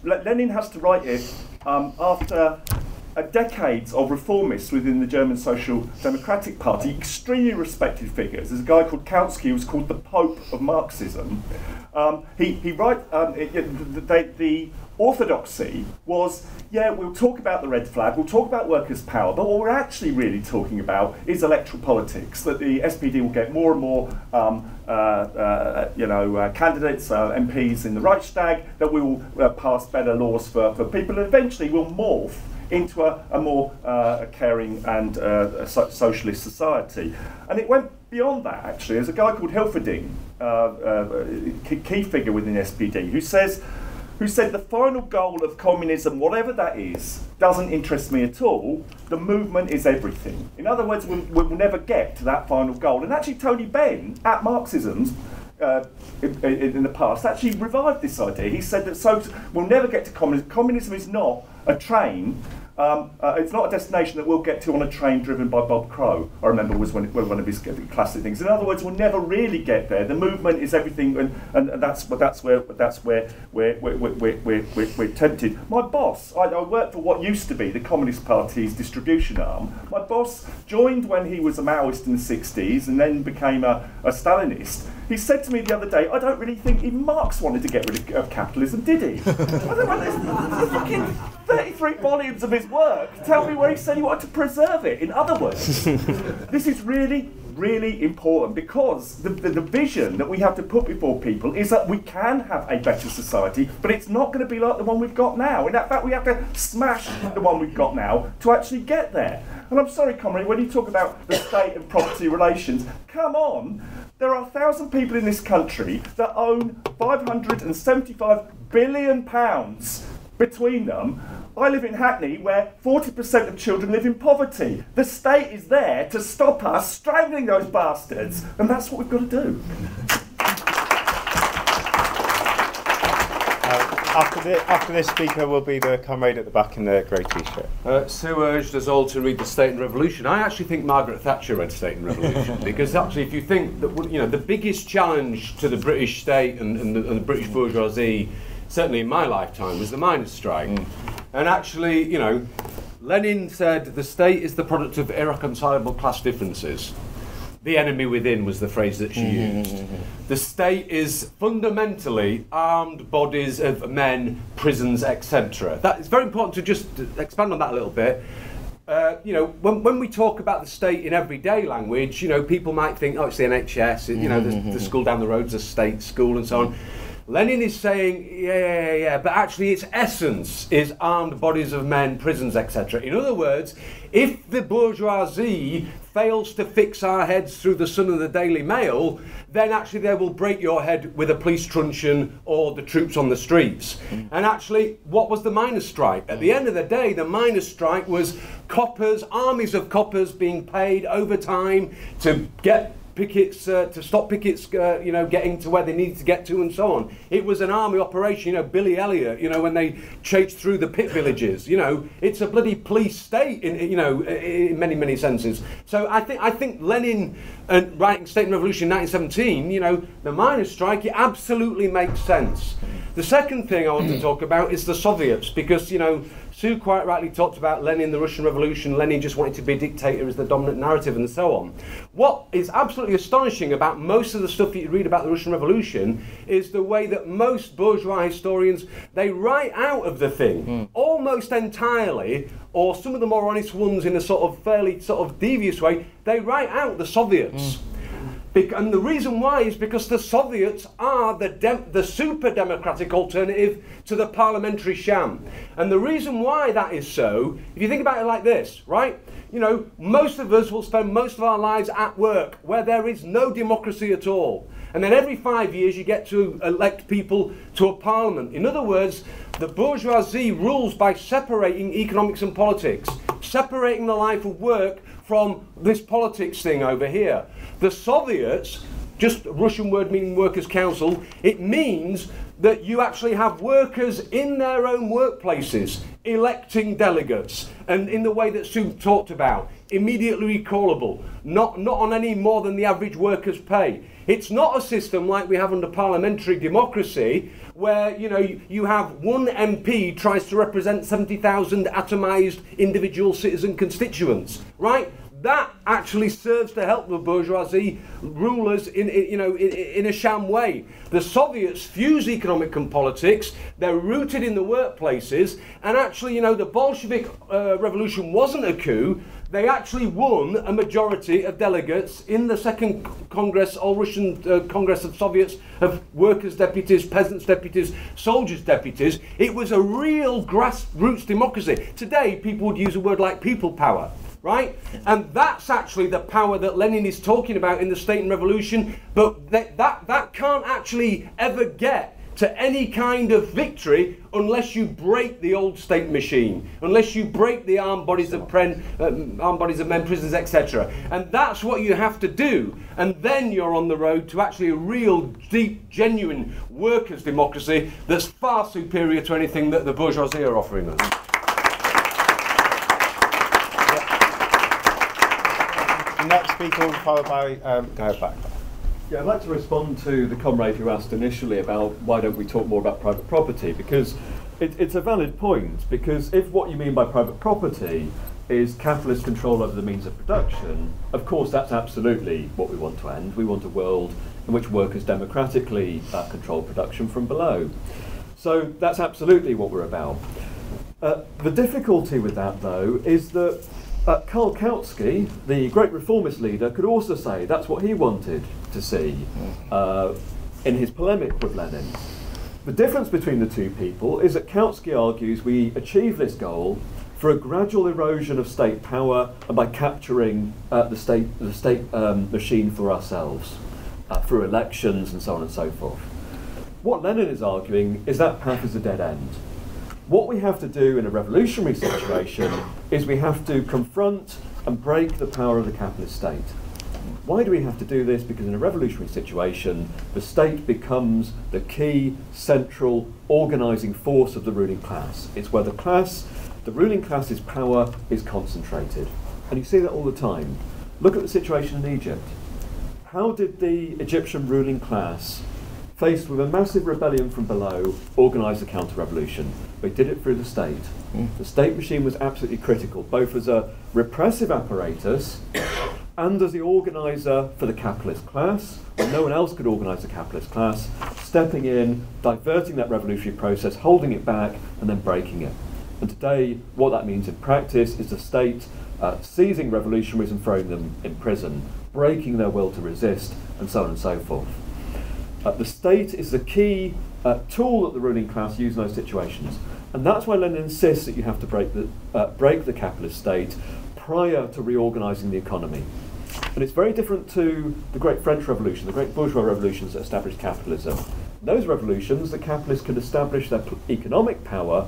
Lenin has to write it after decades of reformists within the German Social Democratic Party, extremely respected figures. There's a guy called Kautsky who was called the Pope of Marxism. The orthodoxy was, yeah, we'll talk about the red flag, we'll talk about workers' power, but what we're actually really talking about is electoral politics, that the SPD will get more and more candidates, MPs in the Reichstag, that we will pass better laws for people, and eventually we'll morph into a more caring and socialist society. And it went beyond that, actually. There's a guy called Hilferding, key figure within SPD, who said the final goal of communism, whatever that is, doesn't interest me at all. The movement is everything. In other words, we'll never get to that final goal. And actually, Tony Benn at Marxism's in the past actually revived this idea. He said that we'll never get to communism. Communism is not a train. It's not a destination that we'll get to on a train driven by Bob Crowe, I remember was one of his classic things. In other words, we'll never really get there. The movement is everything, and that's where we're tempted. My boss, I worked for what used to be the Communist Party's distribution arm. My boss joined when he was a Maoist in the 60s and then became a Stalinist. He said to me the other day, I don't really think even Marx wanted to get rid of capitalism, did he? I don't know, there's fucking 33 volumes of his work. Tell me where he said he wanted to preserve it. In other words, this is really really important, because the vision that we have to put before people is that we can have a better society, but it's not going to be like the one we've got now. In fact, we have to smash the one we've got now to actually get there. And I'm sorry, comrade, when you talk about the state and property relations, come on, there are 1,000 people in this country that own £575 billion between them. I live in Hackney, where 40% of children live in poverty. The state is there to stop us strangling those bastards, and that's what we've got to do. After this speaker will be the comrade at the back in the grey T-shirt. Sue urged us all to read The State and Revolution. I actually think Margaret Thatcher read State and Revolution, because actually if you think that, you know, the biggest challenge to the British state and the British bourgeoisie, certainly in my lifetime, was the miners' strike. Mm. And actually, you know, Lenin said the state is the product of irreconcilable class differences. The enemy within was the phrase that she used. The state is fundamentally armed bodies of men, prisons, etc. That is very important to just expand on that a little bit. You know, when we talk about the state in everyday language, you know, people might think, oh, it's the NHS, you know, the school down the road's a state school and so on. Lenin is saying, yeah, but actually its essence is armed bodies of men, prisons, etc. In other words, if the bourgeoisie fails to fix our heads through the Sun and the Daily Mail, then actually they will break your head with a police truncheon or the troops on the streets. And actually, what was the miners' strike? At the end of the day, the miners' strike was coppers, armies of coppers being paid overtime to get pickets, to stop pickets, you know, getting to where they needed to get to and so on. It was an army operation, you know, Billy Elliot, you know, when they chased through the pit villages, you know, it's a bloody police state in, you know, in many, many senses. So I think Lenin writing State and Revolution in 1917, you know, the miners' strike, it absolutely makes sense. The second thing I want to talk about is the Soviets, because, you know, Sue quite rightly talked about Lenin, the Russian Revolution, Lenin just wanted to be a dictator as the dominant narrative and so on. What is absolutely astonishing about most of the stuff that you read about the Russian Revolution is the way that most bourgeois historians, they write out of the thing almost entirely, or some of the more honest ones in a sort of fairly sort of devious way, they write out the Soviets. And the reason why is because the Soviets are the super democratic alternative to the parliamentary sham. And the reason why that is so, if you think about it like this, right? You know, most of us will spend most of our lives at work where there is no democracy at all. And then every 5 years you get to elect people to a parliament. In other words, the bourgeoisie rules by separating economics and politics, separating the life of work from this politics thing over here. The Soviets, just a Russian word meaning workers' council, it means that you actually have workers in their own workplaces electing delegates, and in the way that Sue talked about, immediately recallable, not on any more than the average worker's pay. It's not a system like we have under parliamentary democracy where, you know, you have one MP tries to represent 70,000 atomised individual citizen constituents, right? That actually serves to help the bourgeoisie rulers in a sham way. The Soviets fuse economic and politics, they're rooted in the workplaces, and actually, you know, the Bolshevik revolution wasn't a coup. They actually won a majority of delegates in the Second Congress, All-Russian Congress of Soviets, of workers' deputies, peasants' deputies, soldiers' deputies. It was a real grassroots democracy. Today, people would use a word like people power, right? And that's actually the power that Lenin is talking about in the State and Revolution, but that can't actually ever get to any kind of victory unless you break the old state machine, unless you break the armed bodies of men, prisons, etc. And that's what you have to do. And then you're on the road to actually a real, deep, genuine workers' democracy that's far superior to anything that the bourgeoisie are offering us. Yeah. The next speaker will be followed by Guy Back. Yeah, I'd like to respond to the comrade who asked initially about why don't we talk more about private property, because it's a valid point, because if what you mean by private property is capitalist control over the means of production, of course that's absolutely what we want to end. We want a world in which workers democratically control production from below. So that's absolutely what we're about. The difficulty with that, though, is that Karl Kautsky, the great reformist leader, could also say that's what he wanted to see in his polemic with Lenin. The difference between the two people is that Kautsky argues we achieve this goal for a gradual erosion of state power and by capturing the state machine for ourselves through elections and so on and so forth. What Lenin is arguing is that path is a dead end. What we have to do in a revolutionary situation is we have to confront and break the power of the capitalist state. Why do we have to do this? Because in a revolutionary situation, the state becomes the key, central, organising force of the ruling class. It's where the ruling class's power is concentrated. And you see that all the time. Look at the situation in Egypt. How did the Egyptian ruling class, faced with a massive rebellion from below, organised a counter-revolution? They did it through the state. The state machine was absolutely critical, both as a repressive apparatus and as the organiser for the capitalist class. When no one else could organise the capitalist class, stepping in, diverting that revolutionary process, holding it back, and then breaking it. And today, what that means in practice is the state seizing revolutionaries and throwing them in prison, breaking their will to resist, and so on and so forth. The state is the key tool that the ruling class use in those situations. And that's why Lenin insists that you have to break the capitalist state prior to reorganising the economy. And it's very different to the Great French Revolution, the Great Bourgeois Revolutions that established capitalism. In those revolutions, the capitalists can establish their economic power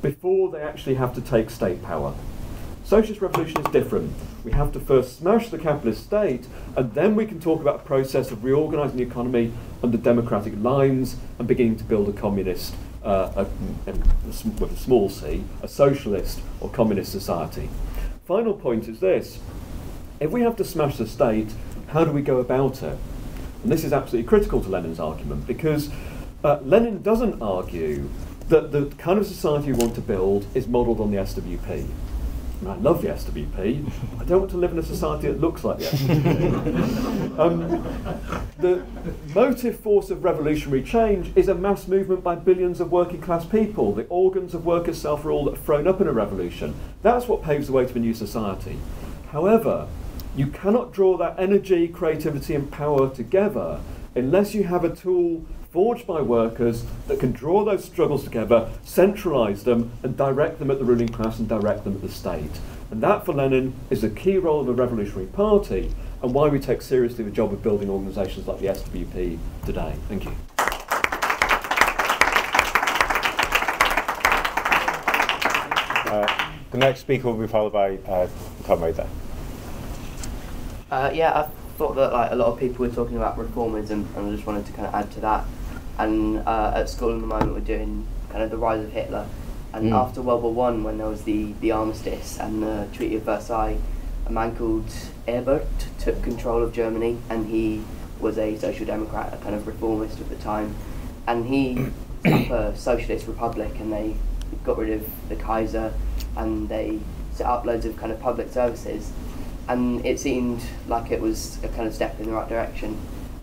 before they actually have to take state power. Socialist revolution is different. We have to first smash the capitalist state, and then we can talk about the process of reorganising the economy under democratic lines and beginning to build a communist, with a small c, a socialist or communist society. Final point is this. If we have to smash the state, how do we go about it? And this is absolutely critical to Lenin's argument, because Lenin doesn't argue that the kind of society we want to build is modelled on the SWP. I love the SWP. I don't want to live in a society that looks like the SWP. The motive force of revolutionary change is a mass movement by billions of working class people. The organs of workers' self-rule that are thrown up in a revolution. That's what paves the way to a new society. However, you cannot draw that energy, creativity and power together unless you have a tool forged by workers that can draw those struggles together, centralise them and direct them at the ruling class and direct them at the state. And that, for Lenin, is the key role of a revolutionary party and why we take seriously the job of building organisations like the SWP today. Thank you. The next speaker will be followed by Tom Rayther. Yeah, I thought that a lot of people were talking about reformism, and I just wanted to kind of add to that. And at school in the moment we're doing kind of the rise of Hitler, and after World War I, when there was the armistice and the Treaty of Versailles, a man called Ebert took control of Germany, and he was a social democrat, a kind of reformist at the time, and he set up a socialist republic, and they got rid of the Kaiser and they set up loads of kind of public services, and it seemed like it was a kind of step in the right direction.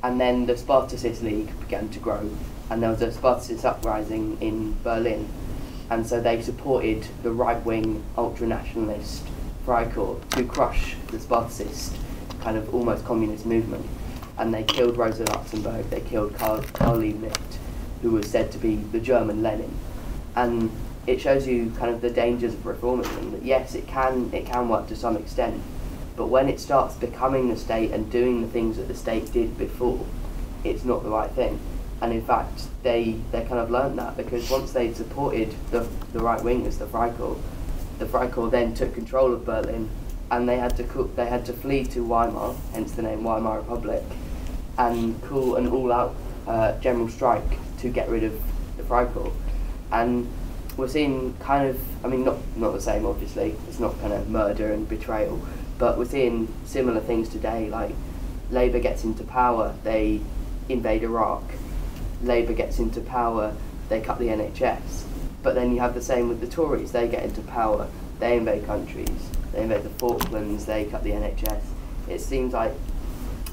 And then the Spartacist League began to grow, and there was a Spartacist uprising in Berlin, and so they supported the right-wing ultra-nationalist Freikorps to crush the Spartacist kind of almost communist movement, and they killed Rosa Luxemburg, they killed Karl Liebknecht, who was said to be the German Lenin. And it shows you kind of the dangers of reformism, that yes, it can work to some extent, but when it starts becoming the state and doing the things that the state did before, it's not the right thing. And in fact, they kind of learned that, because once they supported the right-wingers, the Freikorps then took control of Berlin, and they had to flee to Weimar, hence the name Weimar Republic, and call an all-out general strike to get rid of the Freikorps. And we're seeing kind of, I mean, not the same, obviously. It's not kind of murder and betrayal, but we're seeing similar things today, like Labour gets into power, they invade Iraq. Labour gets into power, they cut the NHS. But then you have the same with the Tories, they get into power, they invade countries, they invade the Falklands, they cut the NHS. It seems like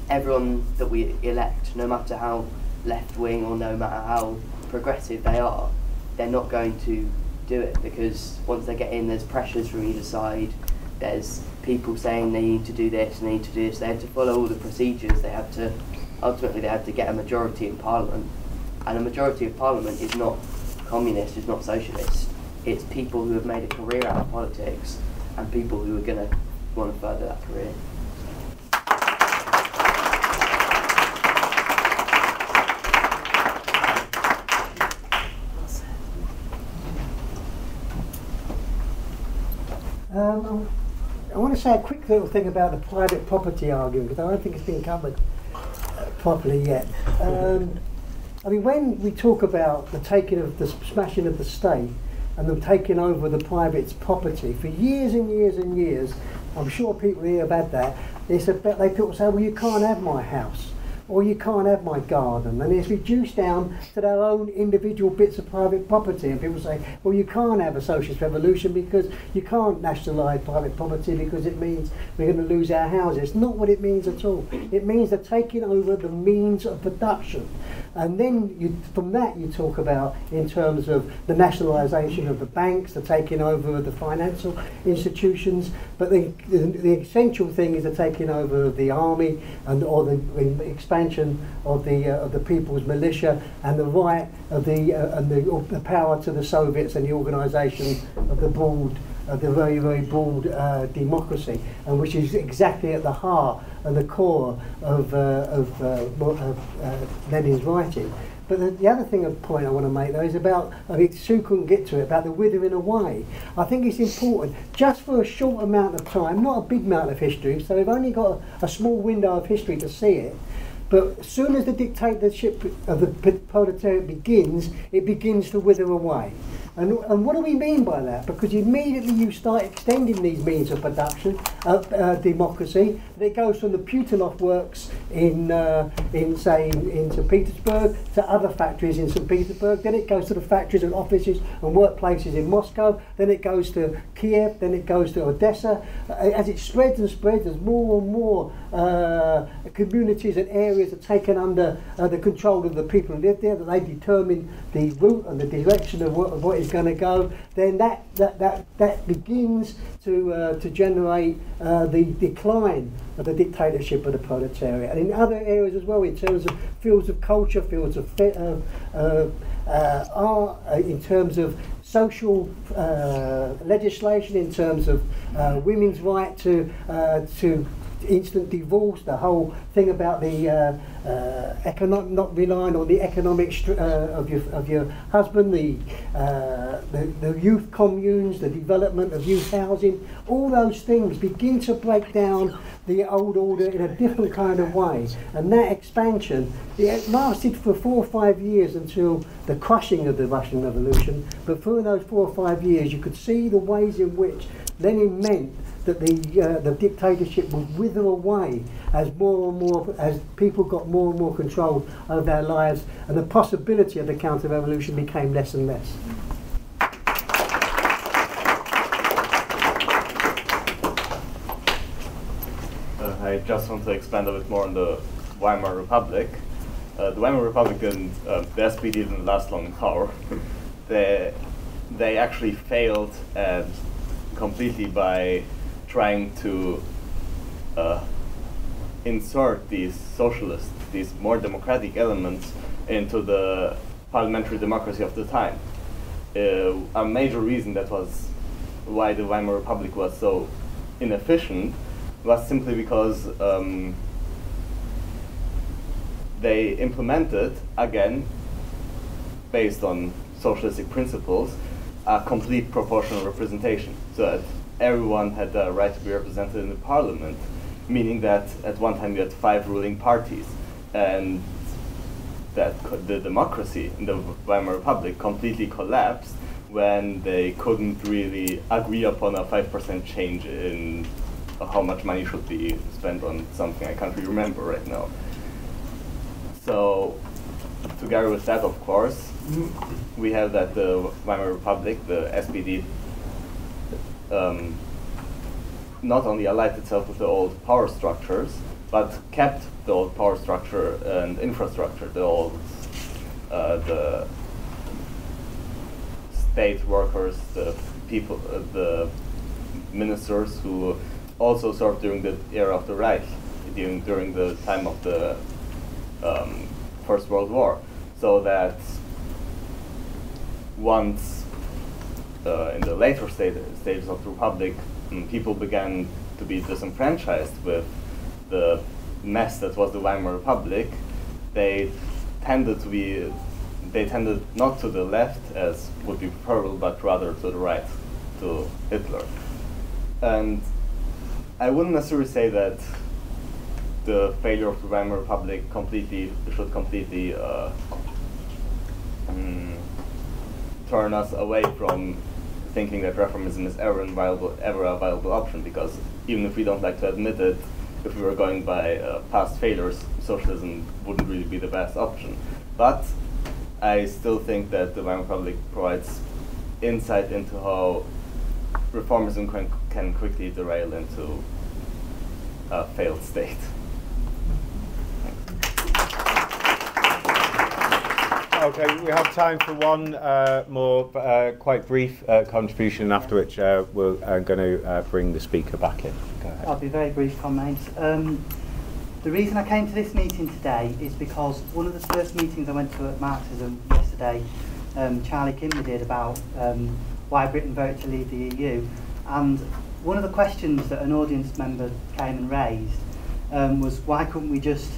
everyone that we elect, no matter how left-wing or no matter how progressive they are, they're not going to do it, because once they get in, there's pressures from either side. there's people saying they need to do this and they need to do this. They had to follow all the procedures. They had to, ultimately, they had to get a majority in parliament. And a majority of parliament is not communist, it's not socialist. It's people who have made a career out of politics and people who are going to want to further that career. I want to say a quick little thing about the private property argument, because I don't think it's been covered properly yet. I mean, when we talk about the taking of the smashing of the state and the taking over the private's property, for years and years and years, I'm sure people here have had that. It's a bit, people say, well, you can't have my house, or you can't have my garden, and it's reduced down to their own individual bits of private property. And people say, well, you can't have a socialist revolution because you can't nationalise private property because it means we're going to lose our houses. It's not what it means at all. It means they're taking over the means of production. And then you, from that you talk about in terms of the nationalisation of the banks, the taking over of the financial institutions, but the essential thing is the taking over of the army and or the expansion of the people's militia and the right of the and the power to the Soviets and the organisation of the broad, the very, very broad democracy, and which is exactly at the heart and the core of Lenin's writing. But the other thing, point I want to make though is about, I mean, Sue couldn't get to it, about the withering away. I think it's important, just for a short amount of time, not a big amount of history, so we've only got a small window of history to see it. But as soon as the dictatorship of the proletariat begins, it begins to wither away. And what do we mean by that? Because immediately you start extending these means of production, democracy. And it goes from the Putilov works in St. Petersburg to other factories in St. Petersburg. Then it goes to the factories and offices and workplaces in Moscow. Then it goes to Kiev. Then it goes to Odessa. As it spreads and spreads, there's more and more communities and areas are taken under the control of the people who live there, that they determine the route and the direction of what is going to go, then that begins to generate the decline of the dictatorship of the proletariat. And in other areas as well, in terms of fields of culture, fields of art, in terms of social legislation, in terms of women's right to instant divorce, the whole thing about the economic, not relying on the economic of your husband, the youth communes, the development of youth housing, all those things begin to break down the old order in a different kind of way. And that expansion, it lasted for 4 or 5 years until the crushing of the Russian Revolution. But through those 4 or 5 years, you could see the ways in which Lenin meant that the dictatorship would wither away as more and more, as people got more and more control over their lives, and the possibility of the counter-revolution became less and less. I just want to expand a bit more on the Weimar Republic. The Weimar Republic didn't, their speed didn't last long in power. They actually failed completely by trying to insert these socialist, these more democratic elements into the parliamentary democracy of the time. A major reason that was why the Weimar Republic was so inefficient was simply because they implemented, again, based on socialistic principles, a complete proportional representation, so that everyone had the right to be represented in the parliament, meaning that at one time you had 5 ruling parties, and that the democracy in the Weimar Republic completely collapsed when they couldn't really agree upon a 5% change in how much money should be spent on something. I can't really remember right now. So together with that, of course, we have that the Weimar Republic, the SPD, not only allied itself with the old power structures, but kept the old power structure and infrastructure, the old the state workers, the people, the ministers who also served during the era of the Reich, during the time of the First World War. So that once in the later stages of the Republic, people began to be disenfranchised with the mess that was the Weimar Republic, they tended not to the left, as would be preferable, but rather to the right, to Hitler. And I wouldn't necessarily say that the failure of the Weimar Republic should completely turn us away from thinking that reformism is ever a viable option, because even if we don't like to admit it, if we were going by past failures, socialism wouldn't really be the best option. But I still think that the Weimar Republic provides insight into how reformism can quickly derail into a failed state. Okay, we have time for one more quite brief contribution, after which we're going to bring the speaker back in. Go ahead. I'll be very brief, comments. The reason I came to this meeting today is because one of the first meetings I went to at Marxism yesterday, Charlie Kimber did about why Britain voted to leave the EU. And one of the questions that an audience member came and raised was, why couldn't we just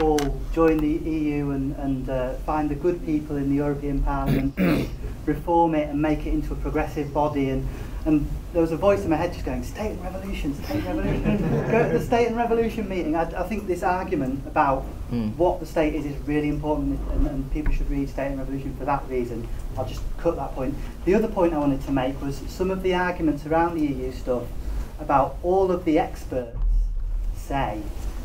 all join the EU and find the good people in the European Parliament, reform it and make it into a progressive body? And there was a voice in my head just going, State and Revolution, State and Revolution. Go to the State and Revolution meeting. I think this argument about what the state is really important, and people should read State and Revolution for that reason. I'll just cut that point. The other point I wanted to make was some of the arguments around the EU stuff about all of the experts say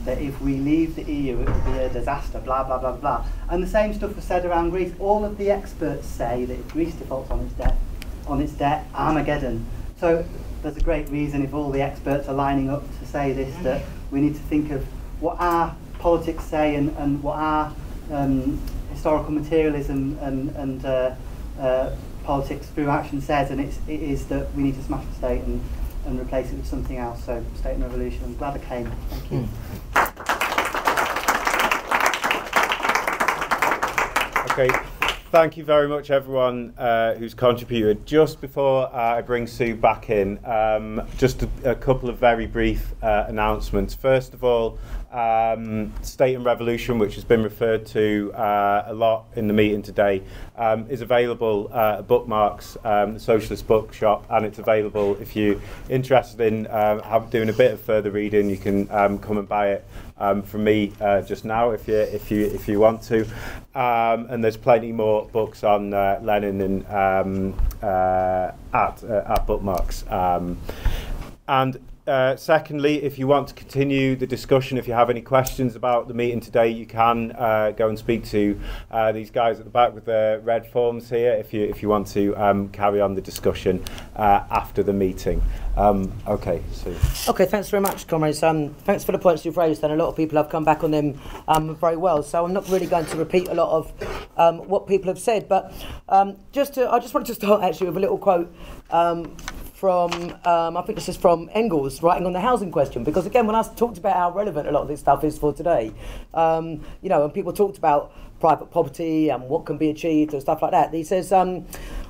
that if we leave the EU, it will be a disaster, blah, blah, blah, blah. And the same stuff was said around Greece. All of the experts say that if Greece defaults on its debt, Armageddon. So there's a great reason, if all the experts are lining up to say this, that we need to think of what our politics say and what our historical materialism and politics through action says, and it is that we need to smash the state and replace it with something else. So State and Revolution, I'm glad I came. Thank you. Okay, thank you very much everyone who's contributed. Just before I bring Sue back in, just a couple of very brief announcements. First of all, State and Revolution, which has been referred to a lot in the meeting today, is available at Bookmarks, the Socialist Bookshop, and it's available if you're interested in doing a bit of further reading. You can come and buy it from me just now if you want to. And there's plenty more books on Lenin and at Bookmarks. And secondly, if you want to continue the discussion, if you have any questions about the meeting today, you can go and speak to these guys at the back with the red forms here if you want to carry on the discussion after the meeting. Okay, Sue. Okay, thanks very much, comrades. Thanks for the points you've raised, and a lot of people have come back on them very well, so I'm not really going to repeat a lot of what people have said, but I just wanted to start actually with a little quote from, I think this is from Engels, writing on the housing question, because again, when I talked about how relevant a lot of this stuff is for today, you know, and people talked about private property and what can be achieved and stuff like that, he says,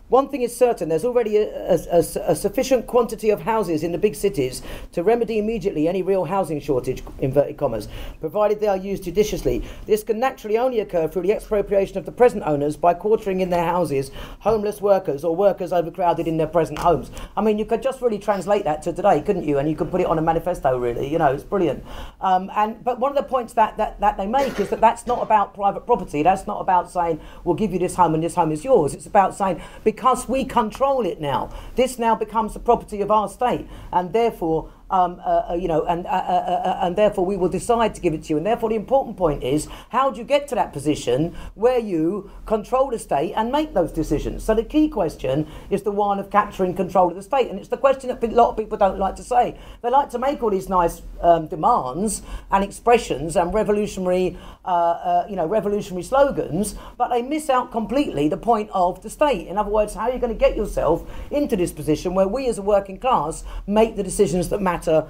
one thing is certain, there's already a sufficient quantity of houses in the big cities to remedy immediately any real housing shortage, inverted commas, provided they are used judiciously. This can naturally only occur through the expropriation of the present owners by quartering in their houses homeless workers or workers overcrowded in their present homes. I mean, you could just really translate that to today, couldn't you? And you could put it on a manifesto, really, you know, it's brilliant. But one of the points that they make is that that's not about private property, that's not about saying, we'll give you this home and this home is yours. It's about saying, because we control it now. This now becomes the property of our state, and therefore and therefore we will decide to give it to you. And therefore the important point is, how do you get to that position where you control the state and make those decisions? So the key question is the one of capturing control of the state, and it's the question that a lot of people don't like to say. They like to make all these nice demands and expressions and revolutionary, revolutionary slogans, but they miss out completely the point of the state. In other words, how are you going to get yourself into this position where we as a working class make the decisions that matter,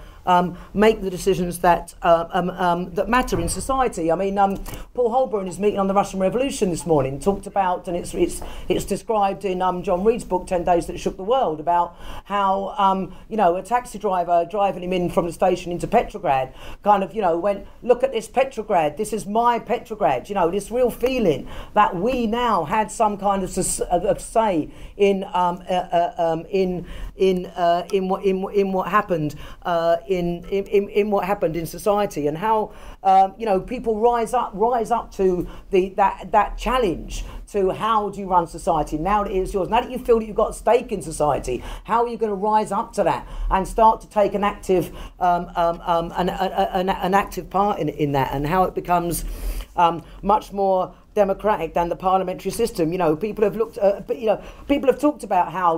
make the decisions that that matter in society? I mean, Paul Holbrooke in his meeting on the Russian Revolution this morning talked about, and it's described in John Reed's book 10 Days That Shook the World, about how a taxi driver driving him in from the station into Petrograd kind of went, look at this Petrograd, this is my Petrograd, this real feeling that we now had some kind of say in what happened in what happened in society, and how people rise up to that challenge to how do you run society now that it is yours, now that you feel that you've got a stake in society. How are you going to rise up to that and start to take an active part in that, and how it becomes much more democratic than the parliamentary system. People have looked. People have talked about how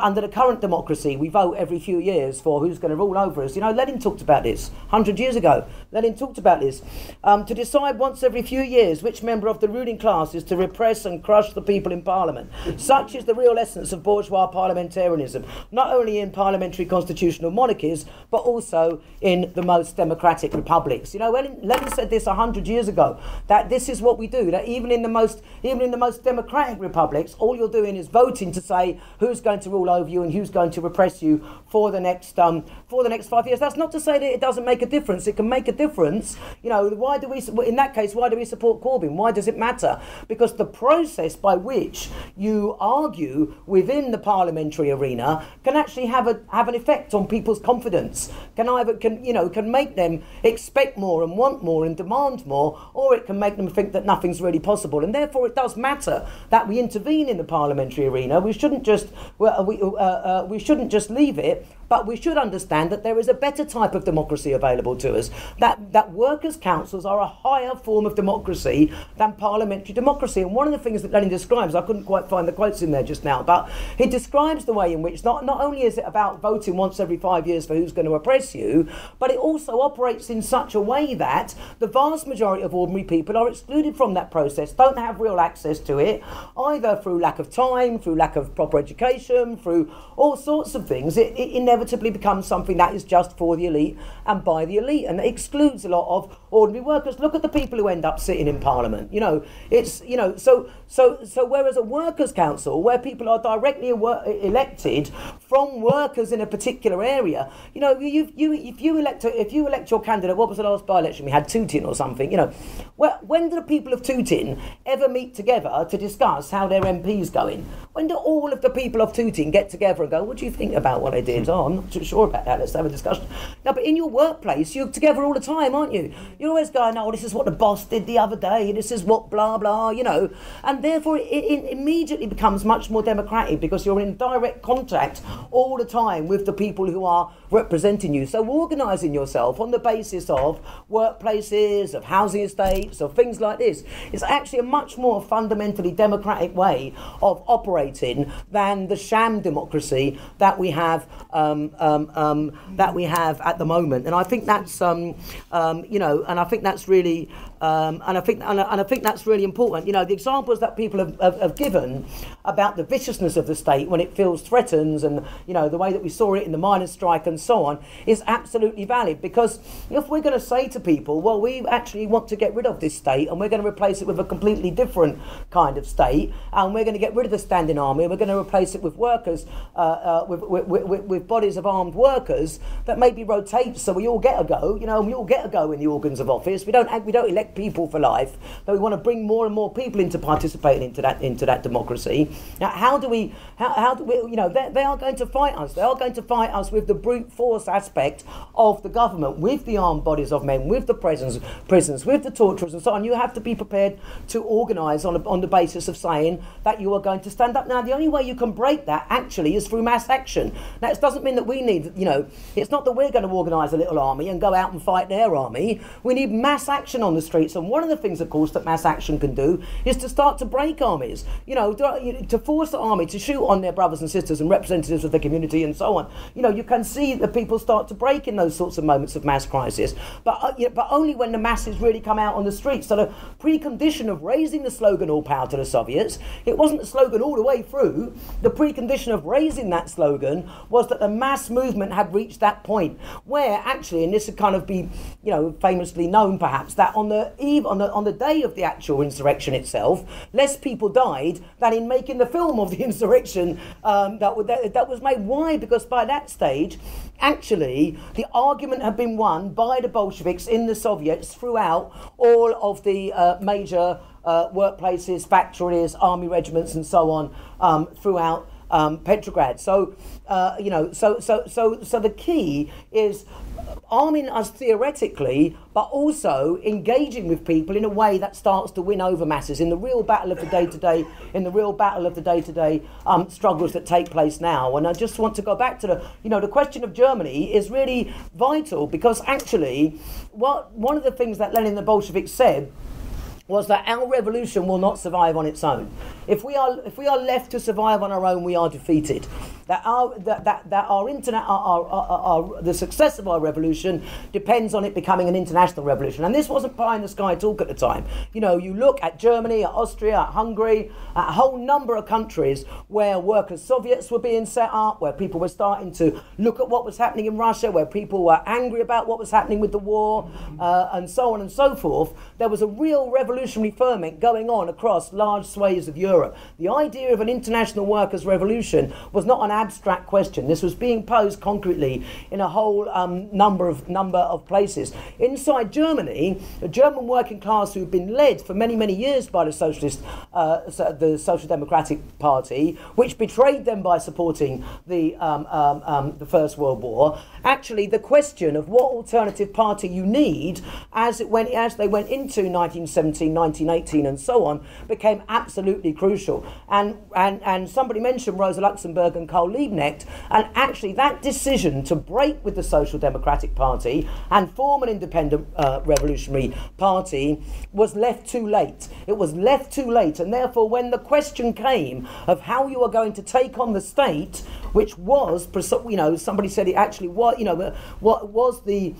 under the current democracy, we vote every few years for who's going to rule over us. Lenin talked about this 100 years ago. Lenin talked about this to decide once every few years which member of the ruling class is to repress and crush the people in parliament. Such is the real essence of bourgeois parliamentarianism, not only in parliamentary constitutional monarchies but also in the most democratic republics. Lenin said this 100 years ago, that this is what we do. That even in the most democratic republics, all you're doing is voting to say who's going to rule over you and who's going to repress you for the next 5 years. That's not to say that it doesn't make a difference. It can make a difference. Why do we, in that case, why do we support Corbyn? Why does it matter? Because the process by which you argue within the parliamentary arena can actually have an effect on people's confidence. Can make them expect more and want more and demand more, or it can make them think that nothing's really possible. And therefore it does matter that we intervene in the parliamentary arena. We shouldn't just leave it, but we should understand that there is a better type of democracy available to us, that workers' councils are a higher form of democracy than parliamentary democracy. And one of the things that Lenin describes, I couldn't quite find the quotes in there just now, but he describes the way in which not only is it about voting once every 5 years for who's going to oppress you, but it also operates in such a way that the vast majority of ordinary people are excluded from that process, don't have real access to it, either through lack of time, through lack of proper education, through all sorts of things. It inevitably becomes something that is just for the elite and by the elite, and it excludes a lot of ordinary workers. Look at the people who end up sitting in parliament. So whereas a workers' council where people are directly elected from workers in a particular area, if you elect your candidate, what was the last by-election we had, Tooting or something? When do the people of Tooting ever meet together to discuss how their MP's going? When do all of the people of Tooting get together and go, what do you think about what I did? Oh, I'm not too sure about that, let's have a discussion. No, but in your workplace, you're together all the time, aren't you? You're always going, oh, this is what the boss did the other day, this is what blah, blah, And therefore, it immediately becomes much more democratic because you're in direct contact all the time with the people who are representing you. So organising yourself on the basis of workplaces, of housing estates, of things like this, is actually a much more fundamentally democratic way of operating than the sham democracy that we have at the moment. And I think that's really important. The examples that people have given about the viciousness of the state when it feels threatened, and the way that we saw it in the miners' strike and so on, is absolutely valid. Because if we're going to say to people, well, we actually want to get rid of this state and we're going to replace it with a completely different kind of state, and we're going to get rid of the standing army and we're going to replace it with workers, with bodies of armed workers that maybe rotate so we all get a go, and we all get a go in the organs of office. We don't elect elect people for life, but we want to bring more and more people into participating into that democracy. Now, how do we, you know, they are going to fight us. They are going to fight us with the brute force aspect of the government, with the armed bodies of men, with the prisons, with the torturers and so on. You have to be prepared to organise on the basis of saying that you are going to stand up. Now, the only way you can break that actually is through mass action. Now, it doesn't mean that we need, you know, it's not that we're going to organise a little army and go out and fight their army. We need mass action on the streets, and one of the things, of course, that mass action can do is to start to break armies. You know, to force the army to shoot on their brothers and sisters and representatives of the community and so on. You know, you can see that people start to break in those sorts of moments of mass crisis, but only when the masses really come out on the streets. So the precondition of raising the slogan "All power to the Soviets," it wasn't the slogan all the way through. The precondition of raising that slogan was that the mass movement had reached that point where actually, and this would kind of be, you know, famously known perhaps, that on the eve, on the day of the actual insurrection itself, less people died than in making the film of the insurrection that was made. Why? Because by that stage, actually, the argument had been won by the Bolsheviks in the Soviets throughout all of the major workplaces, factories, army regiments, and so on throughout Petrograd. So, you know, so the key is arming us theoretically, but also engaging with people in a way that starts to win over masses in the real battle of the day-to-day, struggles that take place now. And I just want to go back to the, you know, the question of Germany is really vital, because actually, one of the things that Lenin and the Bolsheviks said was that our revolution will not survive on its own. If we are left to survive on our own, we are defeated. The success of our revolution depends on it becoming an international revolution. And this wasn't pie in the sky talk at the time. You know, you look at Germany, at Austria, at Hungary, at a whole number of countries where workers' Soviets were being set up, where people were starting to look at what was happening in Russia, where people were angry about what was happening with the war, and so on and so forth. There was a real revolutionary ferment going on across large swathes of Europe. The idea of an international workers' revolution was not an abstract question. This was being posed concretely in a whole number of places. Inside Germany, the German working class, who'd been led for many, many years by the Social Democratic Party, which betrayed them by supporting the First World War, actually the question of what alternative party you need as they went into 1917, 1918 and so on became absolutely crucial. And somebody mentioned Rosa Luxemburg and Karl Liebknecht, and actually that decision to break with the Social Democratic Party and form an independent revolutionary party was left too late. It was left too late, and therefore when the question came of how you are going to take on the state, which was, you know, somebody said it actually was, you know, what was the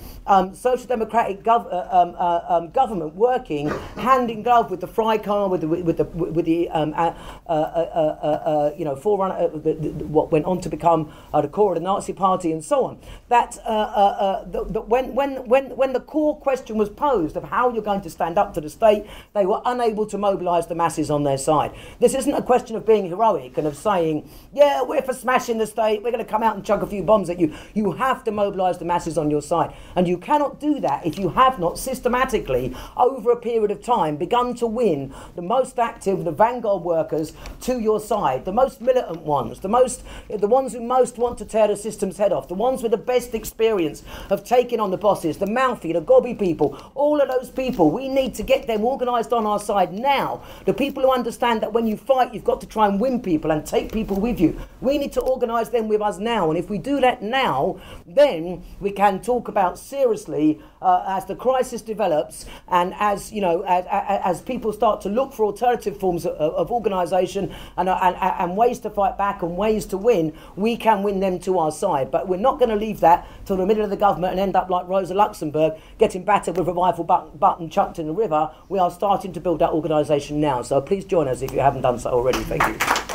Social Democratic government working hand in glove with the Freikorps, with the you know, forerunner, what went on to become the core of the Nazi Party and so on. That when the core question was posed of how you're going to stand up to the state, they were unable to mobilise the masses on their side. This isn't a question of being heroic and of saying, yeah, we're for smashing the state, we're going to come out and chuck a few bombs at you. You have to mobilise the masses on your side. And you cannot do that if you have not systematically, over a period of time, begun to win the most active, the vanguard workers to your side, the most militant ones, the ones who most want to tear the system's head off, the ones with the best experience of taking on the bosses, the mouthy, the gobby people, all of those people. We need to get them organised on our side now. The people who understand that when you fight, you've got to try and win people and take people with you. We need to organise them with us now. And if we do that now, then we can talk about seriously, as the crisis develops and as, you know, as people start to look for alternative forms of organisation and ways to fight back and ways to win, we can win them to our side. But we're not going to leave that till the middle of the government and end up like Rosa Luxemburg, getting battered with a rifle button chucked in the river. We are starting to build that organisation now. So please join us if you haven't done so already. Thank you.